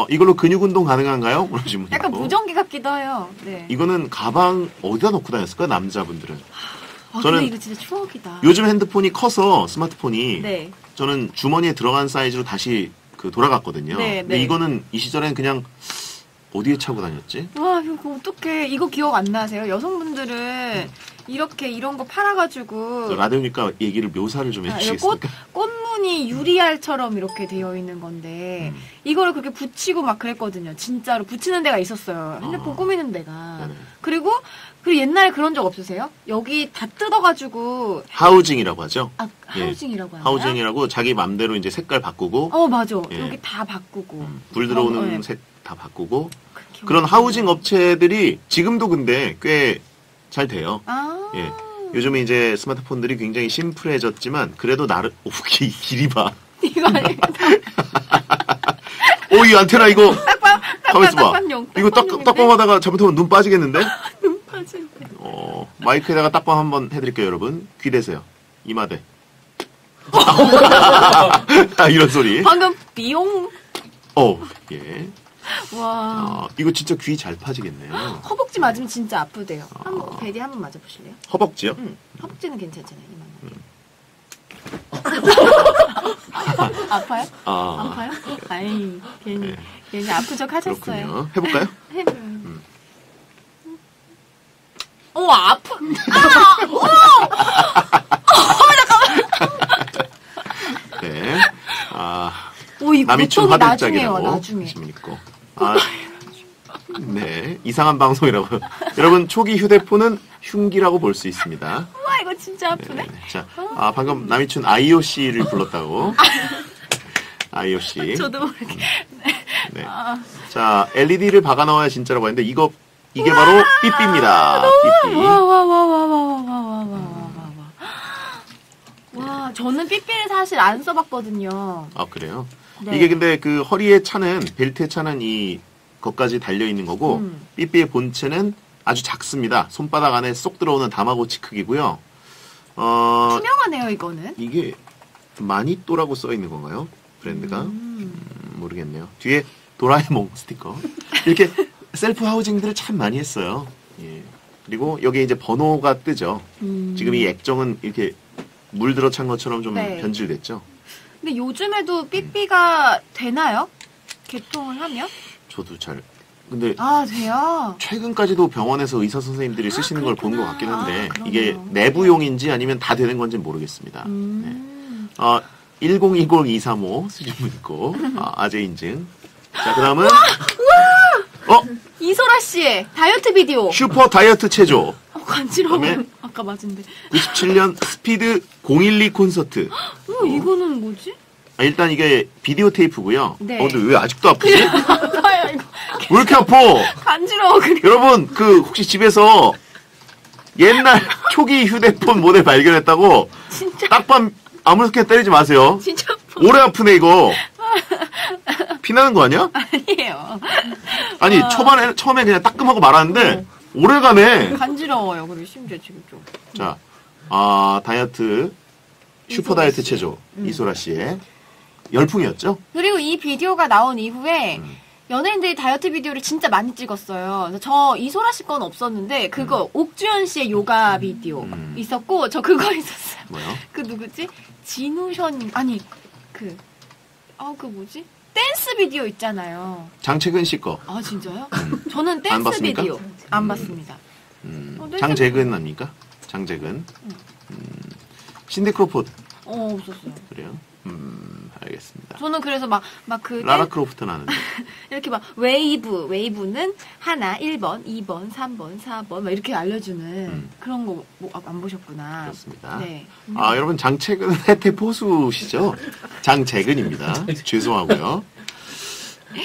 이걸로 근육 운동 가능한가요? 그런 질문. 약간 무전기 같기도 해요. 네. 이거는 가방 어디다 넣고 다녔을까? 남자분들은. 저는 이거 진짜 추억이다. 요즘 핸드폰이 커서 스마트폰이 네. 저는 주머니에 들어간 사이즈로 다시 돌아갔거든요. 네, 근데 네. 이거는 이 시절엔 그냥 어디에 차고 다녔지? 와 이거 어떡해. 이거 기억 안 나세요? 여성분들은 이렇게 이런 거 팔아가지고 라디오니까 얘기를 묘사를 좀 해주시겠습니까? 꽃무늬 유리알처럼 이렇게 되어 있는 건데 이거를 그렇게 붙이고 막 그랬거든요. 진짜로 붙이는 데가 있었어요. 핸드폰 꾸미는 데가. 네네. 그리고 옛날에 그런 적 없으세요? 여기 다 뜯어가지고 하우징이라고 하죠? 하우징이라고 하나요? 하우징이라고 자기 맘대로 이제 색깔 바꾸고 맞아. 예. 여기 다 바꾸고 불 들어오는 색 다 바꾸고 그런 하우징 업체들이 지금도 근데 꽤 잘 돼요. 예. 요즘에 이제 스마트폰들이 굉장히 심플해졌지만 그래도 나름 길이 봐. 이거 아니야. 이 안테나 이거 가만있어 봐. 이거 딱밤하다가 잘못하면 눈 빠지겠는데? 눈 빠지는데. 마이크에다가 딱밤 한번 해드릴게요 여러분. 귀 대세요. 이마대. 이런 소리. 방금 비용. 예. 와. 이거 진짜 귀 잘 파지겠네요. 허벅지 맞으면 진짜 아프대요. 한번 베리 한번 맞아 보실래요? 허벅지요? 응. 허벅지는 괜찮잖아요. 아파요? 아파요? 아이, 괜히 네. 괜히 아프적 하셨어요. 해볼까요? 해봐요. 오 아프. 아, 오. 잠깐만. 네. 아. 오이 나미춘 화들짝이라고 관심 있고. 아. 네. 이상한 방송이라고. 여러분 초기 휴대폰은 흉기라고 볼 수 있습니다. 와 이거 진짜 아프네. 네네. 자, 아 방금 나미춘 IOC를 불렀다고. IOC. 저도 모르게. 네. 자 LED를 박아 넣어야 진짜라고 했는데 이거 이게 우와! 바로 삐삐입니다. 삐삐. 와, 저는 삐삐를 사실 안 써봤거든요. 아 그래요? 네. 이게 근데 그 허리에 차는 벨트에 차는 이 것까지 달려 있는 거고 삐삐의 본체는 아주 작습니다. 손바닥 안에 쏙 들어오는 다마고치 크기고요. 투명하네요, 이거는. 이게 마니또라고 써 있는 건가요? 브랜드가 모르겠네요. 뒤에 도라에몽 스티커 이렇게. 셀프 하우징들을 참 많이 했어요. 예. 그리고 여기 이제 번호가 뜨죠. 지금 이 액정은 이렇게 물 들어찬 것처럼 좀 네. 변질됐죠. 근데 요즘에도 삐삐가 되나요? 개통을 하면? 저도 잘. 근데 아 돼요. 최근까지도 병원에서 의사 선생님들이 쓰시는 걸 본 것 같긴 한데 이게 내부용인지 아니면 다 되는 건지 모르겠습니다. 네. 1020235 수준분 있고 아재 인증. 자 그다음은. 이소라 씨의 다이어트 비디오. 슈퍼 다이어트 체조. 간지러워. 아까 맞은데. 97년 스피드 012 콘서트. 이거는 뭐지? 아, 일단 이게 비디오 테이프고요. 네. 근데 왜 아직도 아프지? 아파요, 이거. 왜 이렇게 아파? 간지러워, 그래. 여러분, 혹시 집에서 옛날 초기 휴대폰 모델 발견했다고. 진짜. 딱밤 아무렇게 때리지 마세요. 진짜 아파. 오래 아프네, 이거. 피나는 거 아니야? 아니에요. 아니 처음에 그냥 따끔하고 말았는데 오래가네. 간지러워요. 그리고 심지어 지금 좀. 자, 다이어트 슈퍼 다이어트 체조 이소라 씨의 열풍이었죠. 그리고 이 비디오가 나온 이후에 연예인들이 다이어트 비디오를 진짜 많이 찍었어요. 그래서 저 이소라 씨 건 없었는데 그거 옥주현 씨의 요가 비디오 있었고 저 그거 있었어요. 뭐요? 그 누구지? 진우션 아니 그 뭐지? 댄스 비디오 있잖아요. 장채근 씨 거. 아 진짜요? 저는 댄스 안 비디오 안 봤습니다. 장재근 아닙니까? 장재근. 신디 크로포드. 없었어요. 그래요? 알겠습니다. 저는 그래서 막 라라 크로프트 나는데 이렇게 막 웨이브는 하나, 1번, 2번, 3번, 4번 막 이렇게 알려주는 그런 거 안 보셨구나. 그렇습니다. 네. 여러분 장채근 혜태 포수시죠? 장채근입니다. 죄송하고요.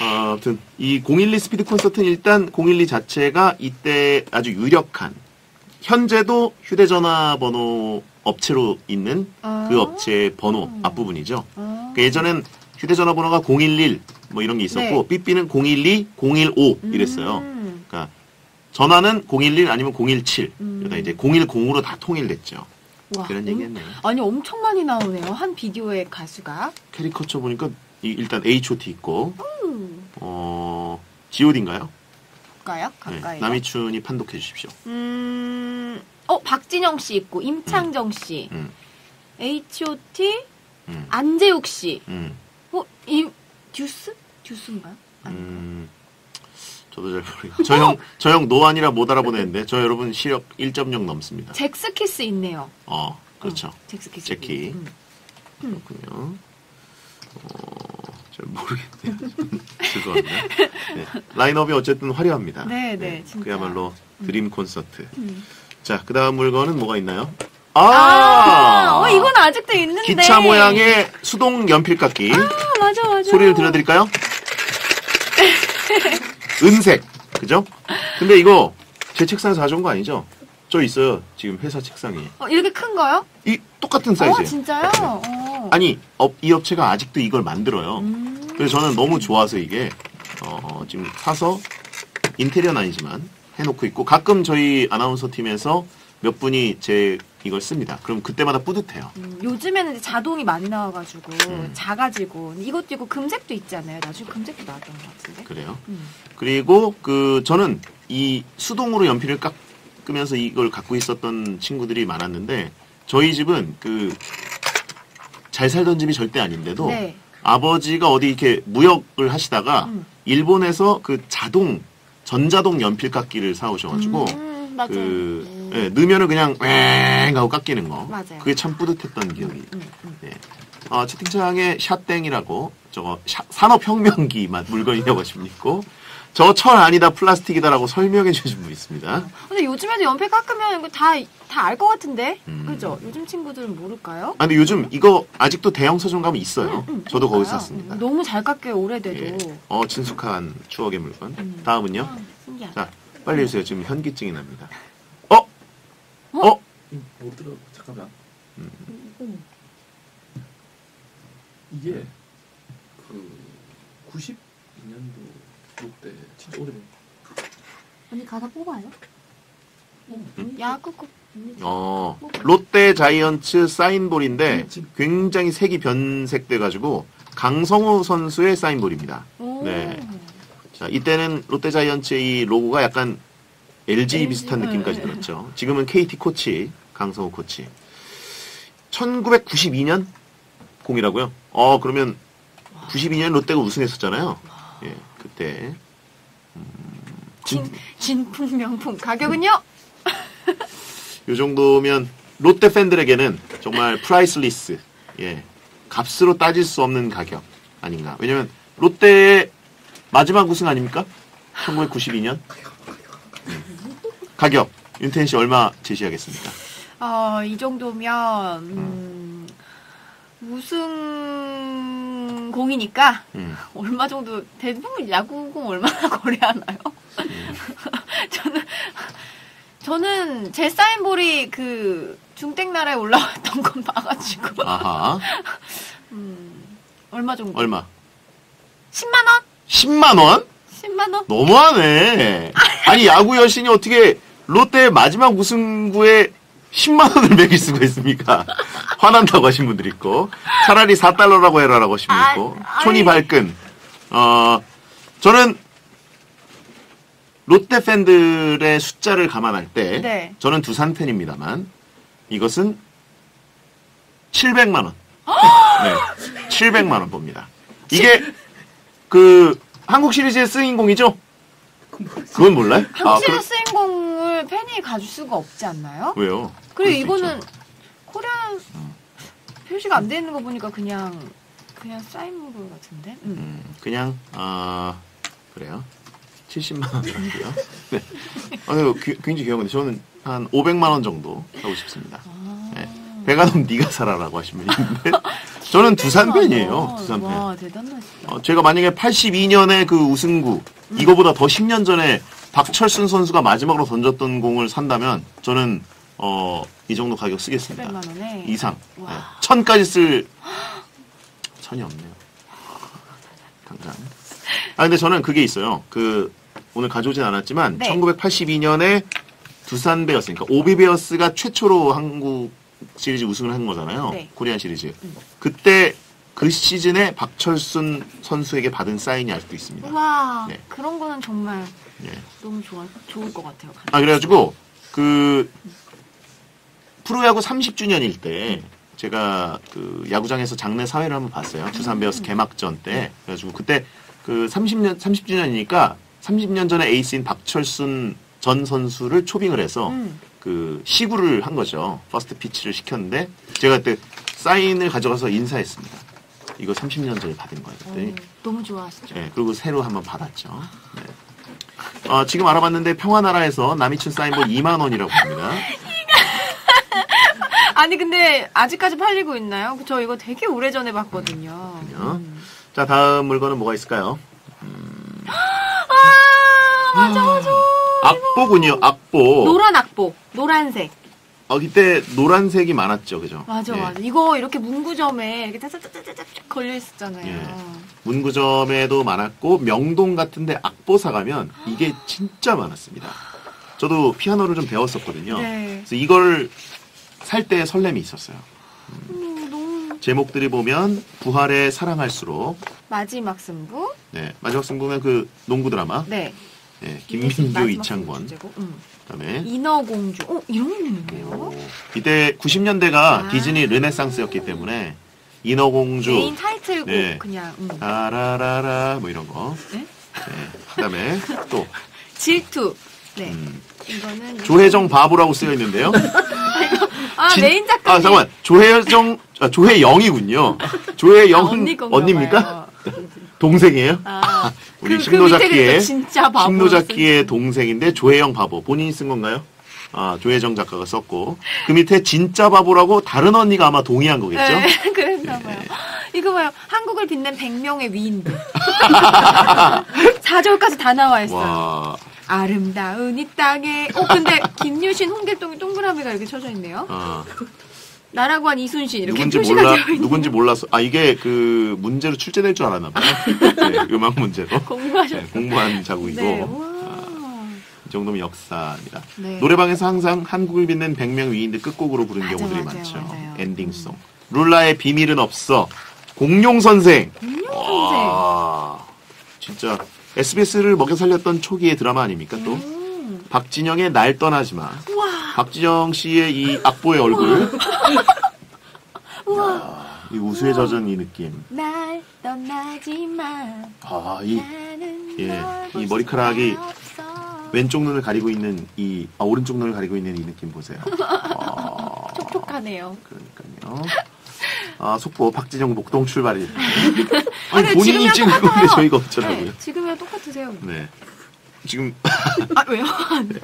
아무튼 이 012 스피드 콘서트는 일단 012 자체가 이때 아주 유력한 현재도 휴대전화 번호 업체로 있는 그 업체의 번호 앞부분이죠. 그러니까 예전엔 휴대전화 번호가 011 뭐 이런 게 있었고 네. 삐삐는 012, 015 이랬어요. 그러니까 전화는 011 아니면 017 그러다 이제 010으로 다 통일됐죠. 와, 그런 얘기였네요. 아니 엄청 많이 나오네요. 한 비디오의 가수가. 캐리커처 보니까 일단 H.O.T 있고 G.O.D인가요? 가까이 네, 나미춘이 판독해 주십시오. 박진영 씨 있고 임창정 씨, H.O.T, 안재욱 씨, 이 듀스인가요? 저도 잘 모르겠어요. 저형 노안이라 못 알아보냈는데 저 여러분 시력 1.0 넘습니다. 잭스키스 있네요. 그렇죠. 잭스키스. 재키. 그렇군요. 잘 모르겠네요. 죄송합니다. 네. 라인업이 어쨌든 화려합니다. 네, 진짜. 그야말로 드림 콘서트. 자, 그 다음 물건은 뭐가 있나요? 이건 아직도 있는데. 기차 모양의 수동 연필깎이. 맞아. 소리를 들려드릴까요? 은색, 그죠? 근데 이거 제 책상에서 가져온 거 아니죠? 저 있어요. 지금 회사 책상에. 이렇게 큰 거요? 이 똑같은 사이즈예요. 진짜요? 아니, 이 업체가 아직도 이걸 만들어요. 그래서 저는 너무 좋아서 이게 지금 사서 인테리어는 아니지만 해놓고 있고 가끔 저희 아나운서 팀에서 몇 분이 제 이걸 씁니다. 그럼 그때마다 뿌듯해요. 요즘에는 이제 자동이 많이 나와가지고 작아지고 이것도 있고 금색도 있잖아요. 나중에 금색도 나왔던 것 같은데. 그래요? 그리고 그 저는 이 수동으로 연필을 깎으면서 이걸 갖고 있었던 친구들이 많았는데 저희 집은 그 잘 살던 집이 절대 아닌데도 네. 아버지가 어디 이렇게 무역을 하시다가 일본에서 그 전자동 연필 깎기를 사오셔가지고 그 예, 넣으면은 그냥 왱 하고 깎이는 거. 맞아요. 그게 참 뿌듯했던 기억이. 예. 아, 채팅창에 샷땡이라고 저거 산업혁명기 물건이라고 하시면 있고 저 철 아니다 플라스틱이다라고 설명해 주신 분 있습니다. 근데 요즘에도 연필 깎으면 이거 다 알 것 같은데, 그죠? 요즘 친구들은 모를까요? 아, 근데 요즘 이거 아직도 대형 서점 가면 있어요. 저도 그럴까요? 거기서 샀습니다. 너무 잘 깎여요, 오래돼도. 예. 친숙한 추억의 물건. 다음은요. 신기하다. 자, 빨리 해주세요. 지금 현기증이 납니다. 어? 뭐더라? 잠깐만. 이게 그 92년도 때 진짜 오래된. 언니 가사 뽑아요? 야구국. 롯데 자이언츠 사인볼인데 굉장히 색이 변색돼가지고 강성우 선수의 사인볼입니다. 네. 자, 이때는 롯데 자이언츠의 이 로고가 약간 LG 비슷한 느낌까지 들었죠. 지금은 KT 코치, 강성우 코치. 1992년 공이라고요? 그러면 92년 롯데가 우승했었잖아요. 예, 그때. 진품 명품. 가격은요? 요 정도면 롯데 팬들에게는 정말 프라이슬리스. 예. 값으로 따질 수 없는 가격 아닌가. 왜냐면 롯데의 마지막 우승 아닙니까? 1992년. 가격, 윤태진 씨 얼마 제시하겠습니까? 이 정도면 우승공이니까 얼마 정도, 대부분 야구공 얼마나 거래하나요? 저는 제 사인볼이 그 중땡나라에 올라왔던 건 봐가지고. 아하. 얼마 정도? 얼마? 10만원? 10만원? 10만원? 너무하네. 아니, 야구 여신이 어떻게 롯데의 마지막 우승구에 10만원을 매길 수가 있습니까? 화난다고 하신 분들 있고, 차라리 4달러라고 해라라고 하신 분 있고, 촌이 발끈. 저는 롯데 팬들의 숫자를 감안할 때, 네. 저는 두산 팬입니다만, 이것은 700만원. 네, 700만원 봅니다. 이게 그 한국 시리즈의 스윙공이죠? 그건 몰라요? 한국 시리즈 스윙공을 팬이 가질 수가 없지 않나요? 왜요? 그리고 이거는 코리안 표시가 안 돼 있는 거 보니까 그냥 사인물 같은데? 그냥 그래요. 70만 원이고요. 네. 굉장히 귀여운데 저는 한 500만 원 정도 하고 싶습니다. 네. 배가놈 네가 살아라고 하시면 있는데 저는 두산 팬이에요. 두산 팬. 와, 대단하시다. 제가 만약에 82년에 그 우승구 이거보다 더 10년 전에 박철순 선수가 마지막으로 던졌던 공을 산다면 저는 이 정도 가격 쓰겠습니다. 700만 원에 이상. 네. 1000까지 쓸 천이 없네요. 당장. 아 근데 저는 그게 있어요. 그 오늘 가져오진 않았지만 네. 1982년에 두산 베어스니까 오비 베어스가 최초로 한국 시리즈 우승을 한 거잖아요. 네. 코리안 시리즈. 그때 그 시즌에 박철순 선수에게 받은 사인이 아직도 있습니다. 와, 네. 그런 거는 정말 네. 너무 좋을 것 같아요. 아 그래가지고 그 프로야구 30주년일 때 제가 그 야구장에서 장례 사회를 한번 봤어요. 두산 베어스 개막전 때. 네. 그래가지고 그때 그 30주년이니까 30년 전에 에이스인 박철순 전 선수를 초빙을 해서 그 시구를 한 거죠. 퍼스트 피치를 시켰는데 제가 그때 사인을 가져가서 인사했습니다. 이거 30년 전에 받은 거예요. 그랬더니 너무 좋아하시죠. 네, 그리고 새로 한번 받았죠. 네. 지금 알아봤는데 평화나라에서 나미춘 사인볼 2만 원이라고 합니다. 아니 근데 아직까지 팔리고 있나요? 저 이거 되게 오래전에 봤거든요. 자 다음 물건은 뭐가 있을까요? 아 맞아. 악보군요. 악보. 노란 악보. 노란색. 이때 노란색이 많았죠. 그죠? 맞아. 예. 맞아. 이거 이렇게 문구점에 이렇게 짜짜짜짜짜 걸려있었잖아요. 예. 문구점에도 많았고 명동 같은데 악보 사가면 이게 진짜 많았습니다. 저도 피아노를 좀 배웠었거든요. 네. 그래서 이걸 살 때 설렘이 있었어요. 너무... 제목들이 보면 부활에 사랑할수록, 마지막 승부. 네, 마지막 승부면 그 농구 드라마. 네. 네, 김민규, 이창권. 그다음에 인어공주. 이런 게 있네요. 이때 90년대가 디즈니 르네상스였기 때문에 인어공주. 메인 타이틀곡. 네. 그냥. 라라라라 뭐 이런 거. 네. 네. 그다음에 또 질투. 네. 이거는 조혜정 바보라고 쓰여 있는데요. 메인 작가. 잠깐만. 조혜영이군요. 조혜영은 언니입니까? 동생이에요? 우리 심노자키의 동생인데 조혜영 바보. 본인이 쓴 건가요? 조혜정 작가가 썼고. 그 밑에 진짜 바보라고 다른 언니가 아마 동의한 거겠죠? 네, 그랬나 봐요. 이거 봐요. 한국을 빛낸 100명의 위인들. 4절까지 다 나와 있어요. 와. 아름다운 이 땅에. 근데 김유신 홍길동이 동그라미가 이렇게 쳐져 있네요. 나라고 한 이순신 이렇게 표시가 되어 있는. 누군지 몰랐어. 이게 그 문제로 출제될 줄 알았나 봐요. 네, 음악 문제로. 공부하셨어요. 네, 공부한 자국이고. 네, 이 정도면 역사입니다. 네. 노래방에서 항상 한국을 빛낸 100명 위인들 끝곡으로 부른 경우들이 많죠. 맞아요. 엔딩송. 룰라의 비밀은 없어. 공룡선생. 공룡선생. 진짜 SBS를 먹여 살렸던 초기의 드라마 아닙니까 또? 박진영의 날 떠나지 마. 우와. 박진영 씨의 이 악보의 얼굴. 우와. 이 우수에 젖은 이 느낌. 날 떠나지 마. 이 머리카락이 왼쪽 눈을 가리고 있는 이 오른쪽 눈을 가리고 있는 이 느낌 보세요. 촉촉하네요. 그러니까요. 속보 박진영 목동 출발일. 본인이 찍은 건데 저희가 어쩌라고요. 네, 지금이랑 똑같으세요. 네. 지금 왜요? 네.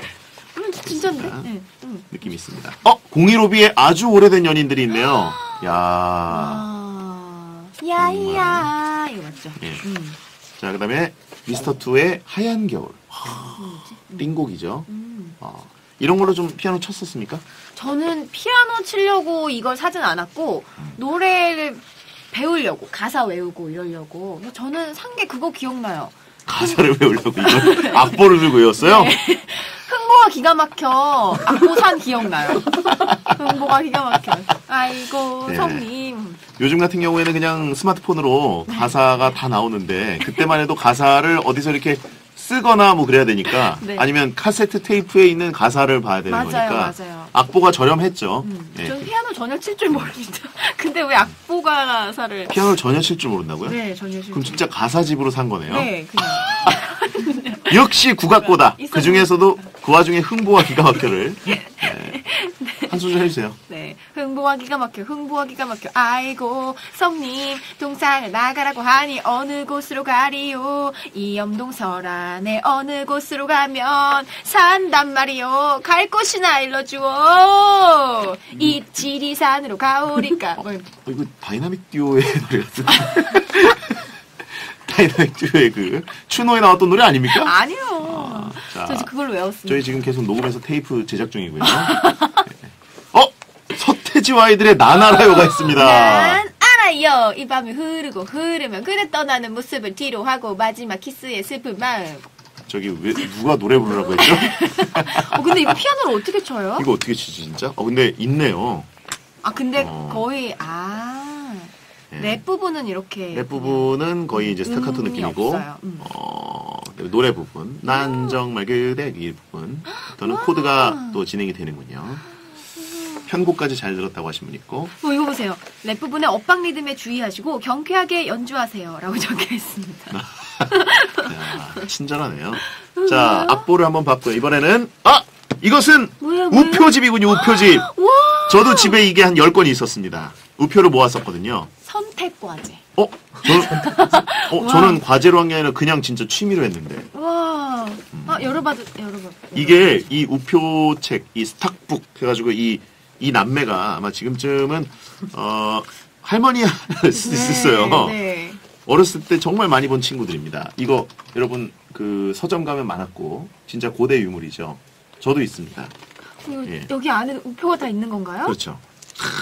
진짜인데? 네. 느낌이 있습니다. 015B의 아주 오래된 연인들이 있네요. 야이야 이거 맞죠? 네. 자, 그다음에 미스터2의 하얀 겨울. 띵곡이죠. 이런 걸로 좀 피아노 쳤었습니까? 저는 피아노 치려고 이걸 사진 않았고 노래를 배우려고 가사 외우고 이러려고. 저는 산 게 그거 기억나요. 가사를 외우려고 이걸 악보를 들고 외웠어요? 네. 흥보가 기가 막혀. 악보 산 기억나요. 흥보가 기가 막혀. 아이고 네. 성님. 요즘 같은 경우에는 그냥 스마트폰으로 가사가 다 나오는데 그때만 해도 가사를 어디서 이렇게 쓰거나 뭐 그래야 되니까 네. 아니면 카세트 테이프에 있는 가사를 봐야 되는 거니까 맞아요. 악보가 저렴했죠. 네. 전 피아노 전혀 칠 줄 모릅니다. 근데 왜 악보 가사를 피아노 전혀 칠 줄 모른다고요? 네, 전혀 칠. 그럼 진짜 가사집으로 산 거네요. 네, 그냥. 역시 국악고다. 그 중에서도 그 와중에 흥보와 기가 막혀를 네. 한 소절 해주세요. 네, 흥보와 기가 막혀, 흥보와 기가 막혀. 아이고 성님 동산을 나가라고 하니 어느 곳으로 가리요? 이 염동설아. 내 어느 곳으로 가면 산단 말이요. 갈 곳이나 일러주오. 이 지리산으로 가오리까. 이거 다이나믹 듀오의 노래였어. 다이나믹 듀오의 그 추노에 나왔던 노래 아닙니까? 아니요. 저 그걸 외웠습니다. 저희 지금 계속 녹음해서 테이프 제작 중이고요. 서태지와 아이들의 난 알아요가 있습니다. 난 알아요. 이 밤이 흐르고 흐르면 그래 떠나는 모습을 뒤로 하고 마지막 키스의 슬픈 마음. 저기 왜 누가 노래 부르라고 했죠? 근데 이거 피아노를 어떻게 쳐요? 이거 어떻게 치지 진짜? 근데 있네요. 근데 거의 네. 랩 부분은 이렇게 랩 부분은 거의 이제 스타카토 느낌이고 노래 부분 난 정말 그대 이 부분 또는 코드가 또 진행이 되는군요. 편곡까지 잘 들었다고 하신 분 있고. 이거 보세요. 랩 부분에 엇박 리듬에 주의하시고 경쾌하게 연주하세요. 라고 적혀있습니다. 친절하네요. 자, 악보를 한번 봤고요. 이번에는 이것은 우표집이군요. 우표집. 저도 집에 이게 한 10권이 있었습니다. 우표를 모았었거든요. 선택과제. 저는 과제로 한 게 아니라 그냥 진짜 취미로 했는데. 와. 열어봐. 이게 이 우표책, 이 스탁북 해가지고 이 남매가 아마 지금쯤은 할머니가 될 수 있었어요. 네. 어렸을 때 정말 많이 본 친구들입니다. 이거 여러분 그 서점 가면 많았고 진짜 고대 유물이죠. 저도 있습니다. 예. 여기 안에 우표가 다 있는 건가요? 그렇죠.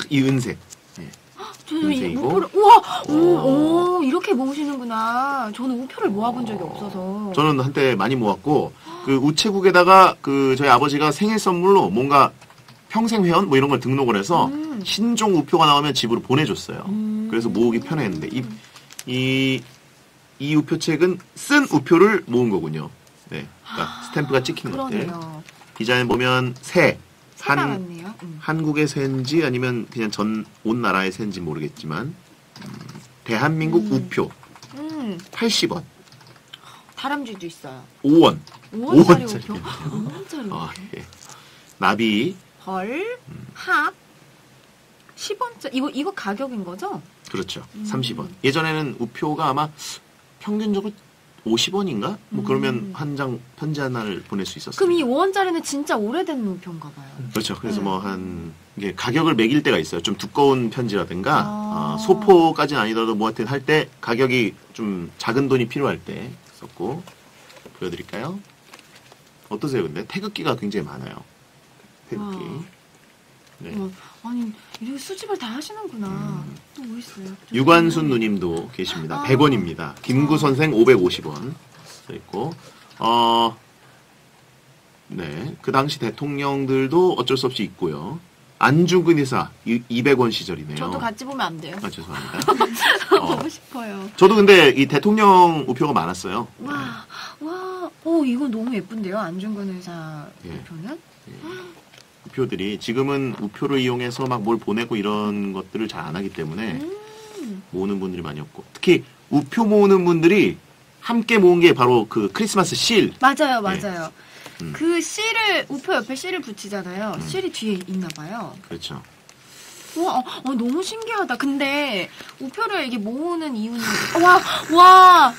이 은색. 예. 저는 이 우표를 이렇게 모으시는구나. 저는 우표를 모아본 적이 없어서. 저는 한때 많이 모았고 그 우체국에다가 그 저희 아버지가 생일 선물로 뭔가 평생 회원 뭐 이런 걸 등록을 해서 신종 우표가 나오면 집으로 보내줬어요. 그래서 모으기 편했는데 이 우표책은 쓴 우표를 모은 거군요. 네, 그러니까 스탬프가 찍힌 것들. 디자인 보면 새, 한국의 새인지 아니면 그냥 전 온 나라의 새인지 모르겠지만 대한민국 우표 80원. 다람쥐도 있어요. 5원. 5원짜리 우표? 5원짜리 우표. 예. 나비. 벌, 합, 10원짜리, 이거 가격인 거죠? 그렇죠. 30원. 예전에는 우표가 아마 평균적으로 50원인가? 뭐 그러면 한 장, 편지 하나를 보낼 수 있었어요. 그럼 이 5원짜리는 진짜 오래된 우표인가 봐요. 그렇죠. 그래서 네. 뭐 한, 이게 가격을 매길 때가 있어요. 좀 두꺼운 편지라든가, 소포까지는 아니더라도 뭐 하여튼 할 때 가격이 좀 작은 돈이 필요할 때 썼고, 보여드릴까요? 어떠세요, 근데? 태극기가 굉장히 많아요. 태극기. 네. 아니, 이렇게 수집을 다 하시는구나. 또 뭐 있어요? 유관순 누님도 계십니다. 100원입니다. 김구 선생 550원. 써있고, 네. 그 당시 대통령들도 어쩔 수 없이 있고요. 안중근 의사 200원 시절이네요. 저도 같이 보면 안 돼요? 아, 죄송합니다. 보고 싶어요. 저도 근데 이 대통령 우표가 많았어요. 와, 네. 와, 오, 이건 너무 예쁜데요? 안중근 의사 우표는? 예. 우표들이 지금은 우표를 이용해서 막 뭘 보내고 이런 것들을 잘 안 하기 때문에 모으는 분들이 많이 없고 특히 우표 모으는 분들이 함께 모은 게 바로 그 크리스마스 씰 맞아요 맞아요 네. 그 씰을 우표 옆에 씰을 붙이잖아요 씰이 뒤에 있나 봐요 그렇죠 와 너무 신기하다 근데 우표를 이게 모으는 이유는 와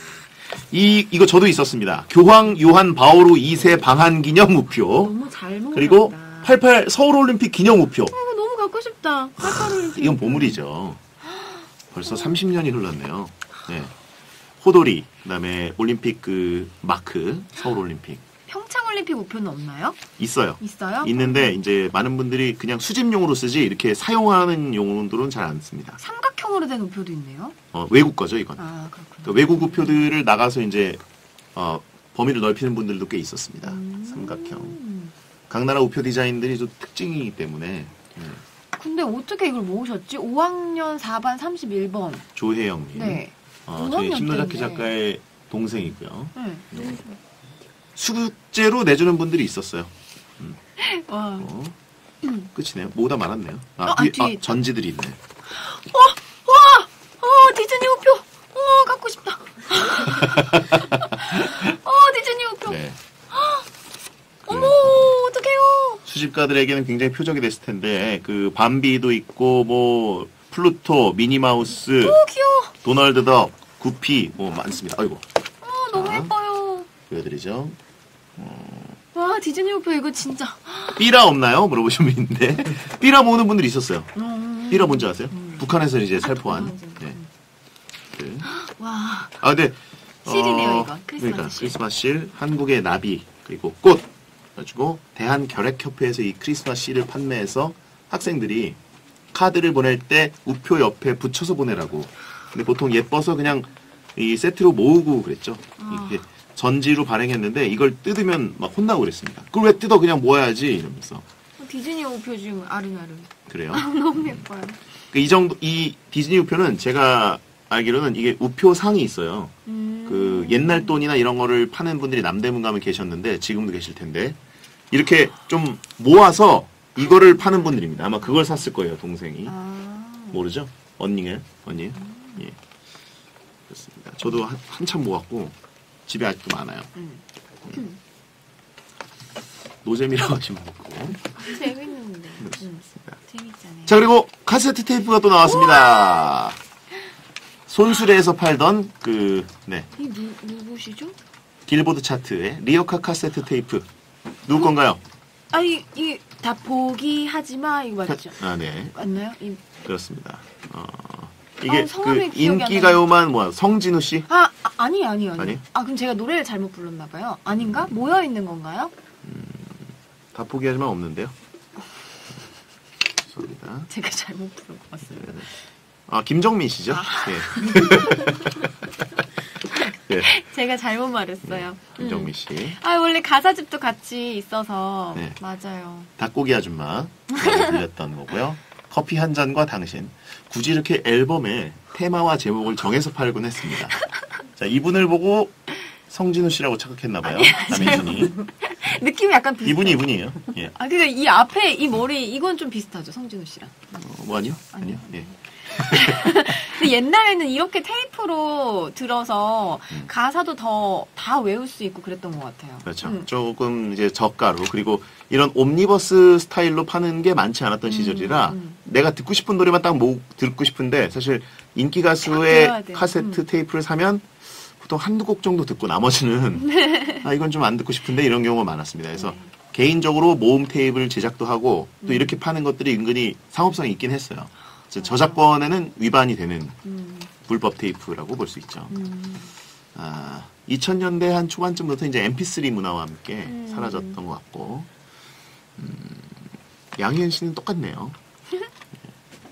이거 저도 있었습니다. 교황 요한 바오로 2세 방한 기념 우표. 너무 잘 모으셨다. 그리고 88 서울올림픽 기념 우표. 이거 너무 갖고 싶다. 88올림픽. 이건 보물이죠. 벌써 30년이 흘렀네요. 네. 호돌이, 그다음에 올림픽 그 마크, 서울올림픽. 평창올림픽 우표는 없나요? 있어요. 있어요? 있는데 이제 많은 분들이 그냥 수집용으로 쓰지 이렇게 사용하는 용도로는 잘 안 씁니다. 삼각형으로 된 우표도 있네요. 외국 거죠 이건. 아 그렇군요. 그러니까 외국 우표들을 나가서 이제 범위를 넓히는 분들도 꽤 있었습니다. 삼각형. 각 나라 우표 디자인들이 좀 특징이기 때문에. 근데 어떻게 이걸 모으셨지? 5학년 4반 31번. 조혜영님. 네. 저희 심노자키 작가의 동생이고요. 네. 숙제로 내주는 분들이 있었어요. 와. 끝이네요. 뭐다 말았네요. 뒤에 전지들이 있네. 와, 디즈니 우표. 갖고 싶다. 디즈니 우표. 네. 어머, 어떡해요. 수집가들에게는 굉장히 표적이 됐을 텐데, 그, 밤비도 있고, 뭐, 플루토, 미니마우스. 오, 귀여워. 도널드 덕, 구피, 뭐, 많습니다. 아이고. 너무 예뻐요. 보여드리죠. 와 디즈니 우표 이거 진짜 삐라 없나요? 물어보신 분인데 삐라 모으는 분들이 있었어요. 삐라 뭔지 아세요? 북한에서 이제 살포한. 네. 네. 와. 아 근데 실이네요 이거. 그러니까 크리스마스 실, 한국의 나비 그리고 꽃. 가지고 대한 결핵협회에서 이 크리스마스 실을 판매해서 학생들이 카드를 보낼 때 우표 옆에 붙여서 보내라고. 근데 보통 예뻐서 그냥 이 세트로 모으고 그랬죠. 이게 전지로 발행했는데 이걸 뜯으면 막 혼나고 그랬습니다. 그걸 왜 뜯어? 그냥 모아야지 이러면서. 디즈니 우표 지금 아름아름. 그래요? 너무 예뻐요. 이 정도 이 디즈니 우표는 제가 알기로는 이게 우표 상이 있어요. 그 옛날 돈이나 이런 거를 파는 분들이 남대문 가면 계셨는데 지금도 계실 텐데 이렇게 좀 모아서 이거를 파는 분들입니다. 아마 그걸 샀을 거예요 동생이. 모르죠? 언니. 예. 그렇습니다. 저도 한참 모았고. 집에 아직도 많아요. 노잼이라고 하시면 되고. 재밌는데. 재밌잖아요. 자, 그리고 카세트 테이프가 또 나왔습니다. 손수레에서 팔던 그, 네. 이 누구시죠? 빌보드 차트의 리어카 카세트 테이프. 누구 건가요? 아니, 이 다 포기하지 마. 이거 맞죠? 아, 네. 맞나요? 그렇습니다. 이게 그 인기가요만 뭐야 성진우 씨? 아니. 아 그럼 제가 노래를 잘못 불렀나 봐요. 아닌가? 모여 있는 건가요? 다 포기하지만 없는데요. 죄송합니다. 제가 잘못 부른 것 같습니다. 아 김정민 씨죠? 예. 네. 제가 잘못 말했어요. 김정미 씨. 아, 원래 가사집도 같이 있어서. 네. 맞아요. 닭고기 아줌마. 들렸던 거고요. 커피 한 잔과 당신. 굳이 이렇게 앨범에 테마와 제목을 정해서 팔곤 했습니다. 자, 이분을 보고 성진우 씨라고 착각했나봐요. 남인준이. 느낌이 약간 비슷해요. 이분이에요. 예. 아, 근데 이 앞에 이 머리, 이건 좀 비슷하죠. 성진우 씨랑. 뭐 아니요? 아니요. 예. 근데 옛날에는 이렇게 테이프로 들어서 가사도 더 다 외울 수 있고 그랬던 것 같아요. 그렇죠. 조금 이제 저가로, 그리고 이런 옴니버스 스타일로 파는 게 많지 않았던 시절이라 내가 듣고 싶은 노래만 딱 듣고 싶은데, 사실 인기 가수의 카세트 테이프를 사면 보통 한두 곡 정도 듣고 나머지는 네. 아, 이건 좀 안 듣고 싶은데, 이런 경우가 많았습니다. 그래서 네. 개인적으로 모음 테이프를 제작도 하고 또 이렇게 파는 것들이 은근히 상업성이 있긴 했어요. 저작권에는 위반이 되는 불법 테이프라고 볼 수 있죠. 아, 2000년대 한 초반쯤부터 이제 MP3 문화와 함께 사라졌던 것 같고, 양희은 씨는 똑같네요. 네,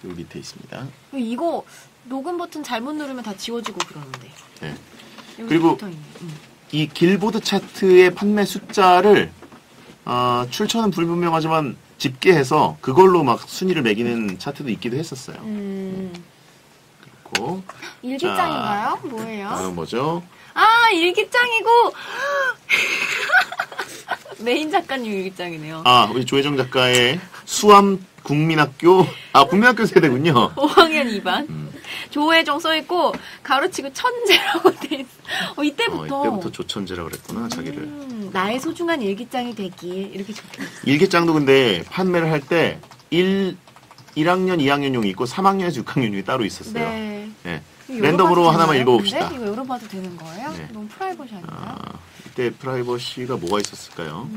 여기 밑에 있습니다. 이거 녹음 버튼 잘못 누르면 다 지워지고 그러는데. 네. 그리고 이 길보드 차트의 판매 숫자를 출처는 불분명하지만 집계해서 그걸로 막 순위를 매기는 차트도 있기도 했었어요. 그리고 일기장인가요? 자, 뭐예요? 다음 뭐죠? 아, 일기장이고 메인 작가님 일기장이네요. 아, 우리 조혜정 작가의 수암 국민학교, 아, 국민학교 세대군요. 5학년 2반. 조혜정 써있고 가로치고 천재라고 돼있어. 이때부터. 이때부터 조천재라고 그랬구나, 자기를. 나의 소중한 일기장이 되길, 이렇게 적혀있어. 일기장도 근데 판매를 할 때 1학년, 2학년용이 있고 3학년에서 6학년용이 따로 있었어요. 네. 네. 랜덤으로 하나만 읽어봅시다. 근데? 이거 열어봐도 되는 거예요? 네. 너무 프라이버시 아닌가요? 아, 이때 프라이버시가 뭐가 있었을까요?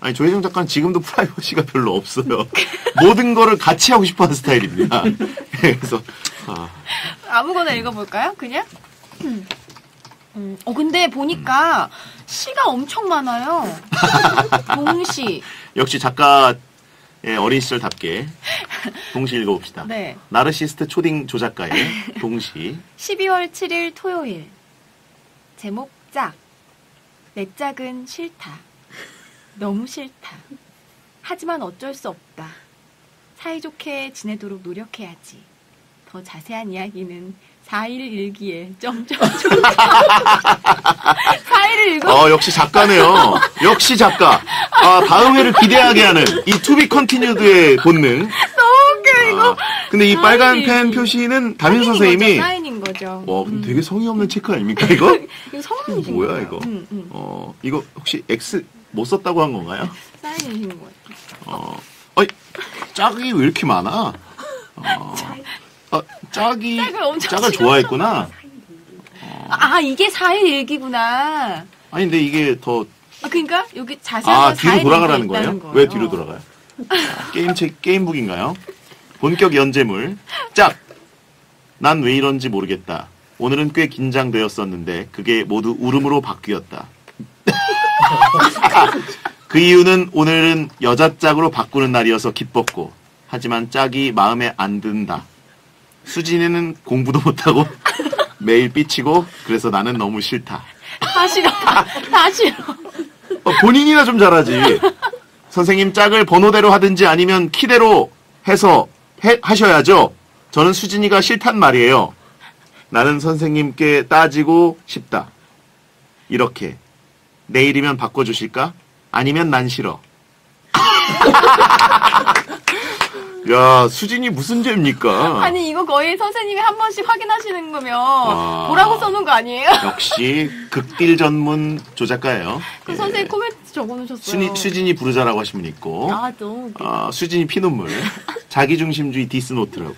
아니, 조혜정 작가는 지금도 프라이버시가 별로 없어요. 모든 거를 같이 하고 싶어하는 스타일입니다. 그래서 아무거나 읽어볼까요? 그냥? 근데 보니까 시가 엄청 많아요. 동시. 역시 작가의 어린 시절답게 동시 읽어봅시다. 네. 나르시스트 초딩 조작가의 동시. 12월 7일 토요일. 제목 짝. 내 짝은 싫다. 너무 싫다. 하지만 어쩔 수 없다. 사이좋게 지내도록 노력해야지. 더 자세한 이야기는 4일 일기에 점점점. 4일을 읽어. 역시 작가네요. 역시 작가. 아, 다음 회를 기대하게 하는 이 투비 컨티뉴드의 본능. 너무 웃겨 이거. 근데 이 빨간 펜 표시는 담임 선생님이 사인인 거죠. 와, 근데 되게 성의 없는 체크 아닙니까 이거? 이거 성인이신 뭐야 거예요. 이거? 이거 혹시 X 못 썼다고 한 건가요? 사인이신 거 같아요. 아니, 짝이 왜 이렇게 많아? 짝을 좋아했구나. 아, 이게 4일 일기구나. 아니, 근데 이게 더. 아, 그니까? 여기 자세한. 아, 뒤로 돌아가라는 거예요? 거예요? 왜 뒤로 돌아가요? 게임북인가요? 본격 연재물. 짝! 난 왜 이런지 모르겠다. 오늘은 꽤 긴장되었었는데, 그게 모두 울음으로 바뀌었다. 그 이유는 오늘은 여자 짝으로 바꾸는 날이어서 기뻤고, 하지만 짝이 마음에 안 든다. 수진이는 공부도 못하고 매일 삐치고, 그래서 나는 너무 싫다. 다 싫어. 다 싫어. 본인이나 좀 잘하지. 선생님, 짝을 번호대로 하든지 아니면 키대로 해서 하셔야죠. 저는 수진이가 싫단 말이에요. 나는 선생님께 따지고 싶다. 이렇게. 내일이면 바꿔주실까? 아니면 난 싫어. 야, 수진이 무슨 죄입니까? 아니, 이거 거의 선생님이 한 번씩 확인하시는 거면 뭐라고 써놓은 거 아니에요? 역시 극딜 전문 조작가예요. 그 예. 선생님 코멘트 적어놓으셨어요. 수진이 부르자라고 하신 분 있고. 아, 너무 웃겨. 수진이 피눈물. 자기중심주의 디스노트라고.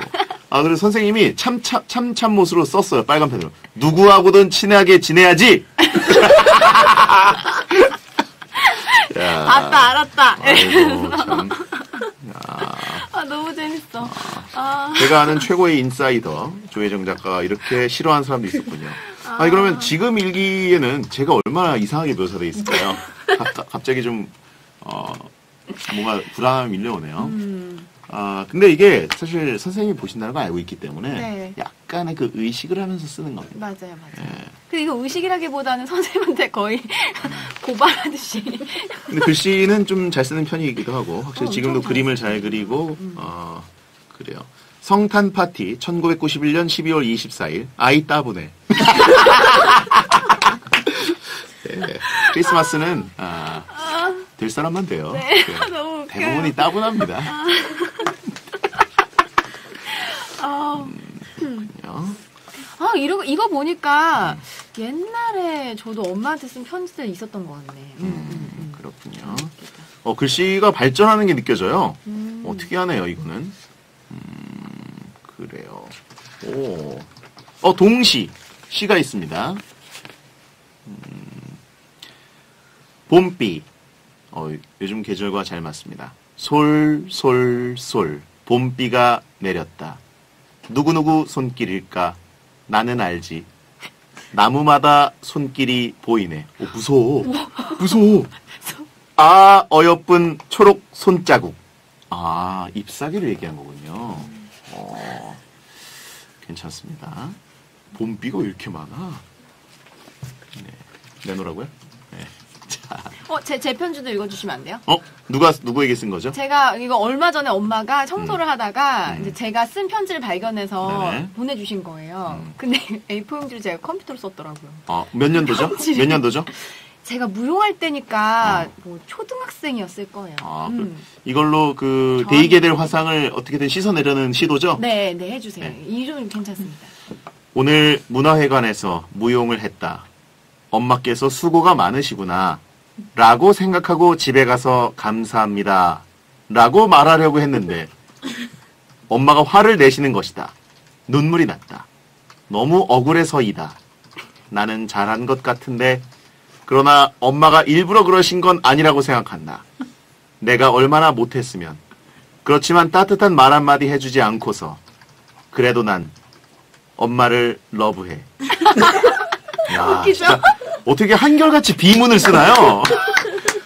아, 그래서 선생님이 참못으로 썼어요. 빨간 펜으로. 누구하고든 친하게 지내야지! 야. 아따, 알았다. 아이고, 참. 아, 너무 재밌어. 제가 아는 최고의 인사이더 조혜정 작가가 이렇게 싫어하는 사람도 있었군요. 아니, 그러면 지금 일기에는 제가 얼마나 이상하게 묘사되어 있을까요? 갑자기 좀 뭔가 불안함이 밀려오네요. 아, 근데 이게 사실 선생님이 보신다는 걸 알고 있기 때문에 네. 약간의 그 의식을 하면서 쓰는 겁니다. 맞아요, 맞아요. 예. 근데 이거 의식이라기보다는 선생님한테 거의 고발하듯이. 근데 글씨는 좀 잘 쓰는 편이기도 하고, 확실히 지금도 그림을 잘 그리고, 그래요. 성탄 파티, 1991년 12월 24일, 아이 따분해. 네. 크리스마스는, 될 사람만 돼요. 네. 네. 너무 대부분이 따분합니다. 이거 보니까 옛날에 저도 엄마한테 쓴 편지들 있었던 것 같네. 그렇군요. 글씨가 발전하는 게 느껴져요. 특이하네요, 이거는. 그래요. 오. 동시. 시가 있습니다. 봄비. 요즘 계절과 잘 맞습니다. 솔솔솔 봄비가 내렸다. 누구누구 손길일까? 나는 알지. 나무마다 손길이 보이네. 무서워. 무서워. 아, 어여쁜 초록 손자국. 아, 잎사귀를 얘기한 거군요. 괜찮습니다. 봄비가 왜 이렇게 많아? 네. 내놓으라고요? 네. 제 편지도 읽어주시면 안 돼요? 누구에게 쓴 거죠? 제가, 이거 얼마 전에 엄마가 청소를 하다가, 이제 제가 쓴 편지를 발견해서 네네. 보내주신 거예요. 근데 A4용지를 제가 컴퓨터로 썼더라고요. 몇 년도죠? 편지를. 몇 년도죠? 제가 무용할 때니까, 뭐, 초등학생이었을 거예요. 이걸로 데이게 될 화상을 어떻게든 씻어내려는 시도죠? 네, 네, 해주세요. 네. 이 좀 괜찮습니다. 오늘 문화회관에서 무용을 했다. 엄마께서 수고가 많으시구나. 라고 생각하고 집에 가서 감사합니다. 라고 말하려고 했는데 엄마가 화를 내시는 것이다. 눈물이 났다. 너무 억울해서이다. 나는 잘한 것 같은데 그러나 엄마가 일부러 그러신 건 아니라고 생각한다. 내가 얼마나 못했으면 그렇지만 따뜻한 말 한마디 해주지 않고서 그래도 난 엄마를 러브해. 야, 웃기죠? 어떻게 한결같이 비문을 쓰나요?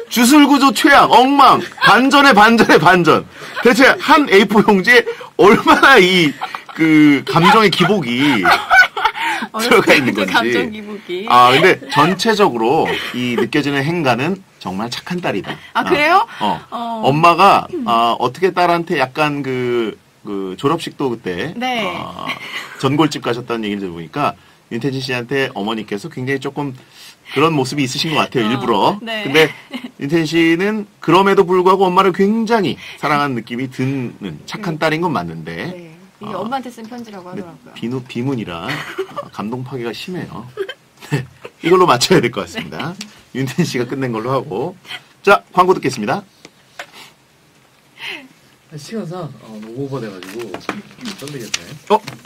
주술구조 최악, 엉망, 반전에 반전에 반전. 대체 한 A4 용지에 얼마나 감정의 기복이 들어가 있는 건지. 감정 기복이. 근데 전체적으로 이 느껴지는 행가는 정말 착한 딸이다. 그래요? 엄마가, 어떻게 딸한테 약간 졸업식도 그때. 네. 전골집 가셨다는 얘기를 들어보니까 윤태진 씨한테 어머니께서 굉장히 조금 그런 모습이 있으신 것 같아요, 일부러. 네. 근데 윤태진 씨는 그럼에도 불구하고 엄마를 굉장히 사랑하는 느낌이 드는 착한 딸인 건 맞는데. 네. 이게 엄마한테 쓴 편지라고 하더라고요. 비문이라 감동 파괴가 심해요. 네. 이걸로 맞춰야 될 것 같습니다. 네. 윤태진 씨가 끝낸 걸로 하고. 자, 광고 듣겠습니다. 시간상 너무 오버돼가지고 쩐대겠네.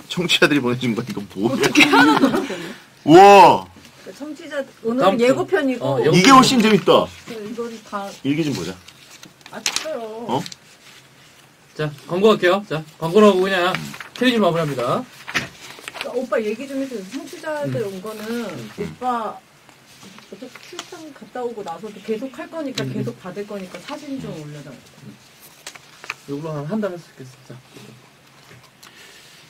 청취자들이 보내준 거 이거 뭐야? 어떻게 하나도 안 되네. 우와. 청취자 오늘 예고편이고 이게 훨씬 재밌다. 이거를 다 일기 좀 보자. 아까요. 자 광고 갈게요. 자 광고로 하고 그냥 캐리지 마무리합니다. 오빠 얘기 좀 해주세요. 청취자들 온 거는 오빠. 어차피 출산 갔다 오고 나서도 계속 할 거니까 계속 받을 거니까 사진 좀 올려달라고. 이걸로 한 달 할 수 있겠습니다.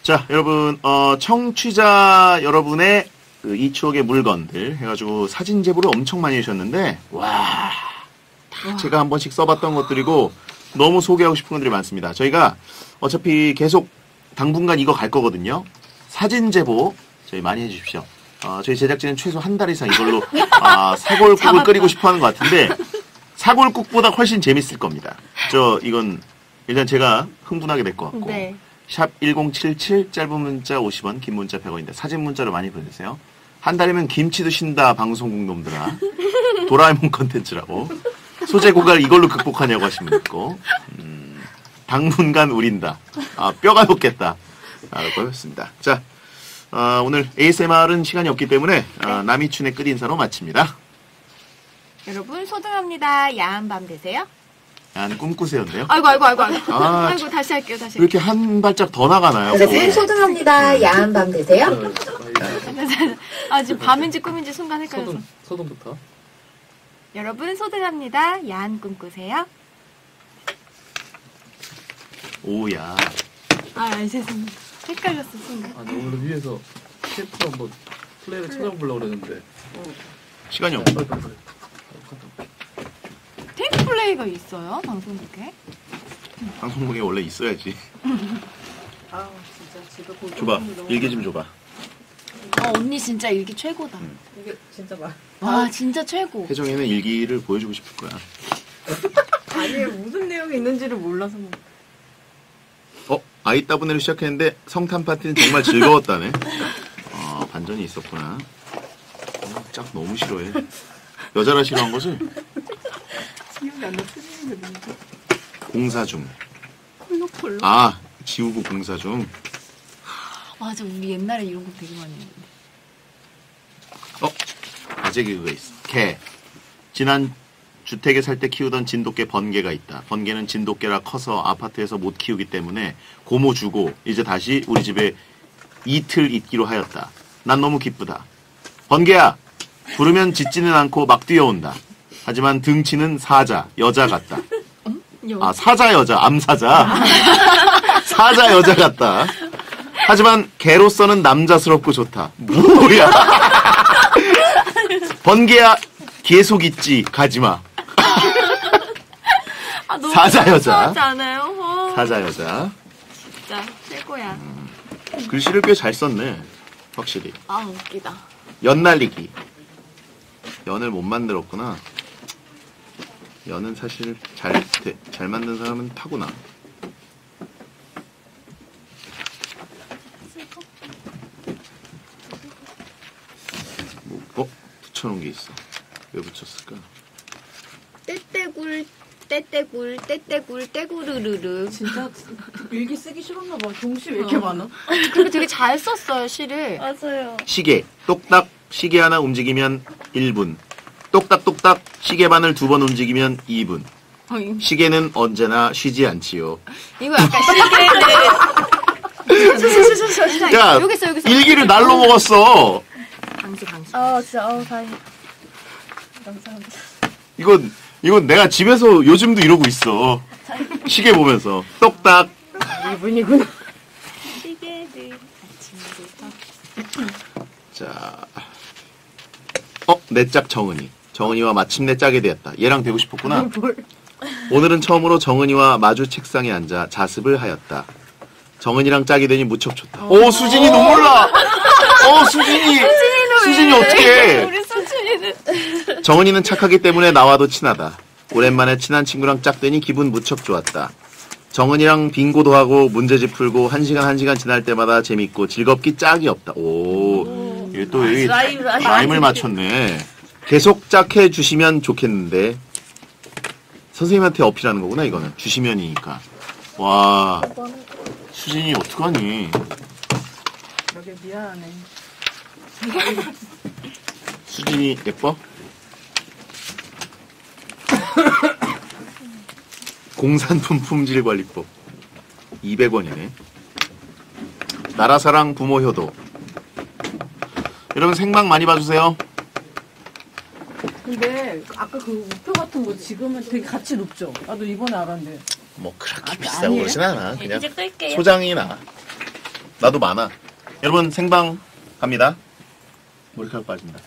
자, 여러분, 청취자 여러분의 이 추억의 물건들 해가지고 사진 제보를 엄청 많이 주셨는데, 와, 다 제가 한 번씩 써봤던 것들이고, 너무 소개하고 싶은 것들이 많습니다. 저희가 어차피 계속 당분간 이거 갈 거거든요. 사진 제보, 저희 많이 해주십시오. 저희 제작진은 최소 한 달 이상 이걸로 사골국을 잡았다. 끓이고 싶어 하는 것 같은데, 사골국보다 훨씬 재밌을 겁니다. 이건, 일단 제가 흥분하게 될 것 같고 네. 샵 1077 짧은 문자 50원 긴 문자 100원인데 사진 문자로 많이 보내주세요. 한 달이면 김치도 쉰다 방송국 놈들아 도라에몽 컨텐츠라고 소재 고갈 이걸로 극복하냐고 하시면 있고 당분간 우린다 뼈가 녹겠다 라고 했습니다. 자, 오늘 ASMR은 시간이 없기 때문에 나미춘의 끝인사로 마칩니다. 여러분 소중합니다. 야한 밤 되세요. 난 꿈꾸세요인데요. 아이고. 아이고 다시 할게요. 이렇게 한 발짝 더 나가나요? 네, 소등합니다. 야한 밤 되세요. 지금 밤인지 꿈인지 순간 헷갈려서. 소등부터. 여러분 소등합니다. 야한 꿈꾸세요. 오야. 아, 죄송합니다. 헷갈렸어, 순간. 아, 오늘 위에서 셰프가 한번 플레이를 찾아보려고 그랬는데. 시간이 없어. 테이프 플레이가 있어요, 방송국에? 방송국에 원래 있어야지. 아, 진짜 집에 고기. 줘봐, 일기 좀 줘봐. 어, 언니 진짜 일기 최고다. 이게 진짜 막. 와, 진짜 최고. 혜정이는 일기를 보여주고 싶을 거야. 아니, 무슨 내용이 있는지를 몰라서. 아이따분으로 시작했는데 성탄 파티는 정말 즐거웠다네. 아, 반전이 있었구나. 아, 짝 너무 싫어해. 여자라 싫어한 거지? 기억이 안 나. 수진이는 뭔데? 공사 중. 콜록콜록. 아, 지우고 공사 중. 맞아, 우리 옛날에 이런 거 되게 많이 했는데. 아재 개그가 있어. 개. 지난 주택에 살 때 키우던 진돗개 번개가 있다. 번개는 진돗개라 커서 아파트에서 못 키우기 때문에 고모 주고 이제 다시 우리 집에 이틀 있기로 하였다. 난 너무 기쁘다. 번개야! 부르면 짖지는 않고 막 뛰어온다. 하지만 등치는 사자, 여자 같다. 아, 사자 여자, 암사자. 사자 여자 같다. 하지만 개로서는 남자스럽고 좋다. 뭐야? 번개야, 계속 있지, 가지마. 사자 여자. 사자 여자. 진짜 최고야. 글씨를 꽤 잘 썼네. 확실히. 아, 웃기다. 연 날리기. 연을 못 만들었구나. 연은 사실 잘 만든 사람은 타고나. 뭐, 붙여놓은 게 있어. 왜 붙였을까? 떼떼굴. 떼떼굴, 떼떼굴, 떼구르르르. 진짜 일기 쓰기 싫었나 봐. 종시 왜 이렇게 많아? 근데 되게 잘 썼어요, 시를. 맞아요. 시계, 똑딱, 시계 하나 움직이면 1분. 똑딱똑딱, 시계바늘 2번 움직이면 2분. 시계는 언제나 쉬지 않지요. 이거 약간 시계는... 야, 여기 있어. 일기를 날로 먹었어. 방수. 진짜, 다행이다. 감사합니다. 이건 내가 집에서 요즘도 이러고 있어. 시계 보면서. 똑딱. 이분이구나. 시계를 아침부터. 자. 내 짝 정은이. 정은이와 마침내 짝이 되었다. 얘랑 되고 싶었구나. 오늘은 처음으로 정은이와 마주 책상에 앉아 자습을 하였다. 정은이랑 짝이 되니 무척 좋다. 수진이 눈물 나. 수진이 어떡해. 우리 수진이는. 정은이는 착하기 때문에 나와도 친하다. 오랜만에 친한 친구랑 짝되니 기분 무척 좋았다. 정은이랑 빙고도 하고 문제집 풀고 1시간 지날 때마다 재밌고 즐겁기 짝이 없다. 오, 이게 또 여기 라임을 맞췄네. 계속 짝해 주시면 좋겠는데. 선생님한테 어필하는 거구나, 이거는. 주시면이니까. 와, 수진이 어떡하니. 여기 미안해. 수진이 예뻐? 공산품 품질관리법 200원이네. 나라사랑 부모 효도. 여러분 생방 많이 봐주세요. 근데 아까 그 우표 같은 거 지금은 되게 가치 높죠? 나도 이번에 알았는데 뭐 그렇게 비싸고 아니에요? 그러진 않아. 그냥 소장이 나. 나도 많아. 여러분 생방 갑니다. 머리카락 빠진다.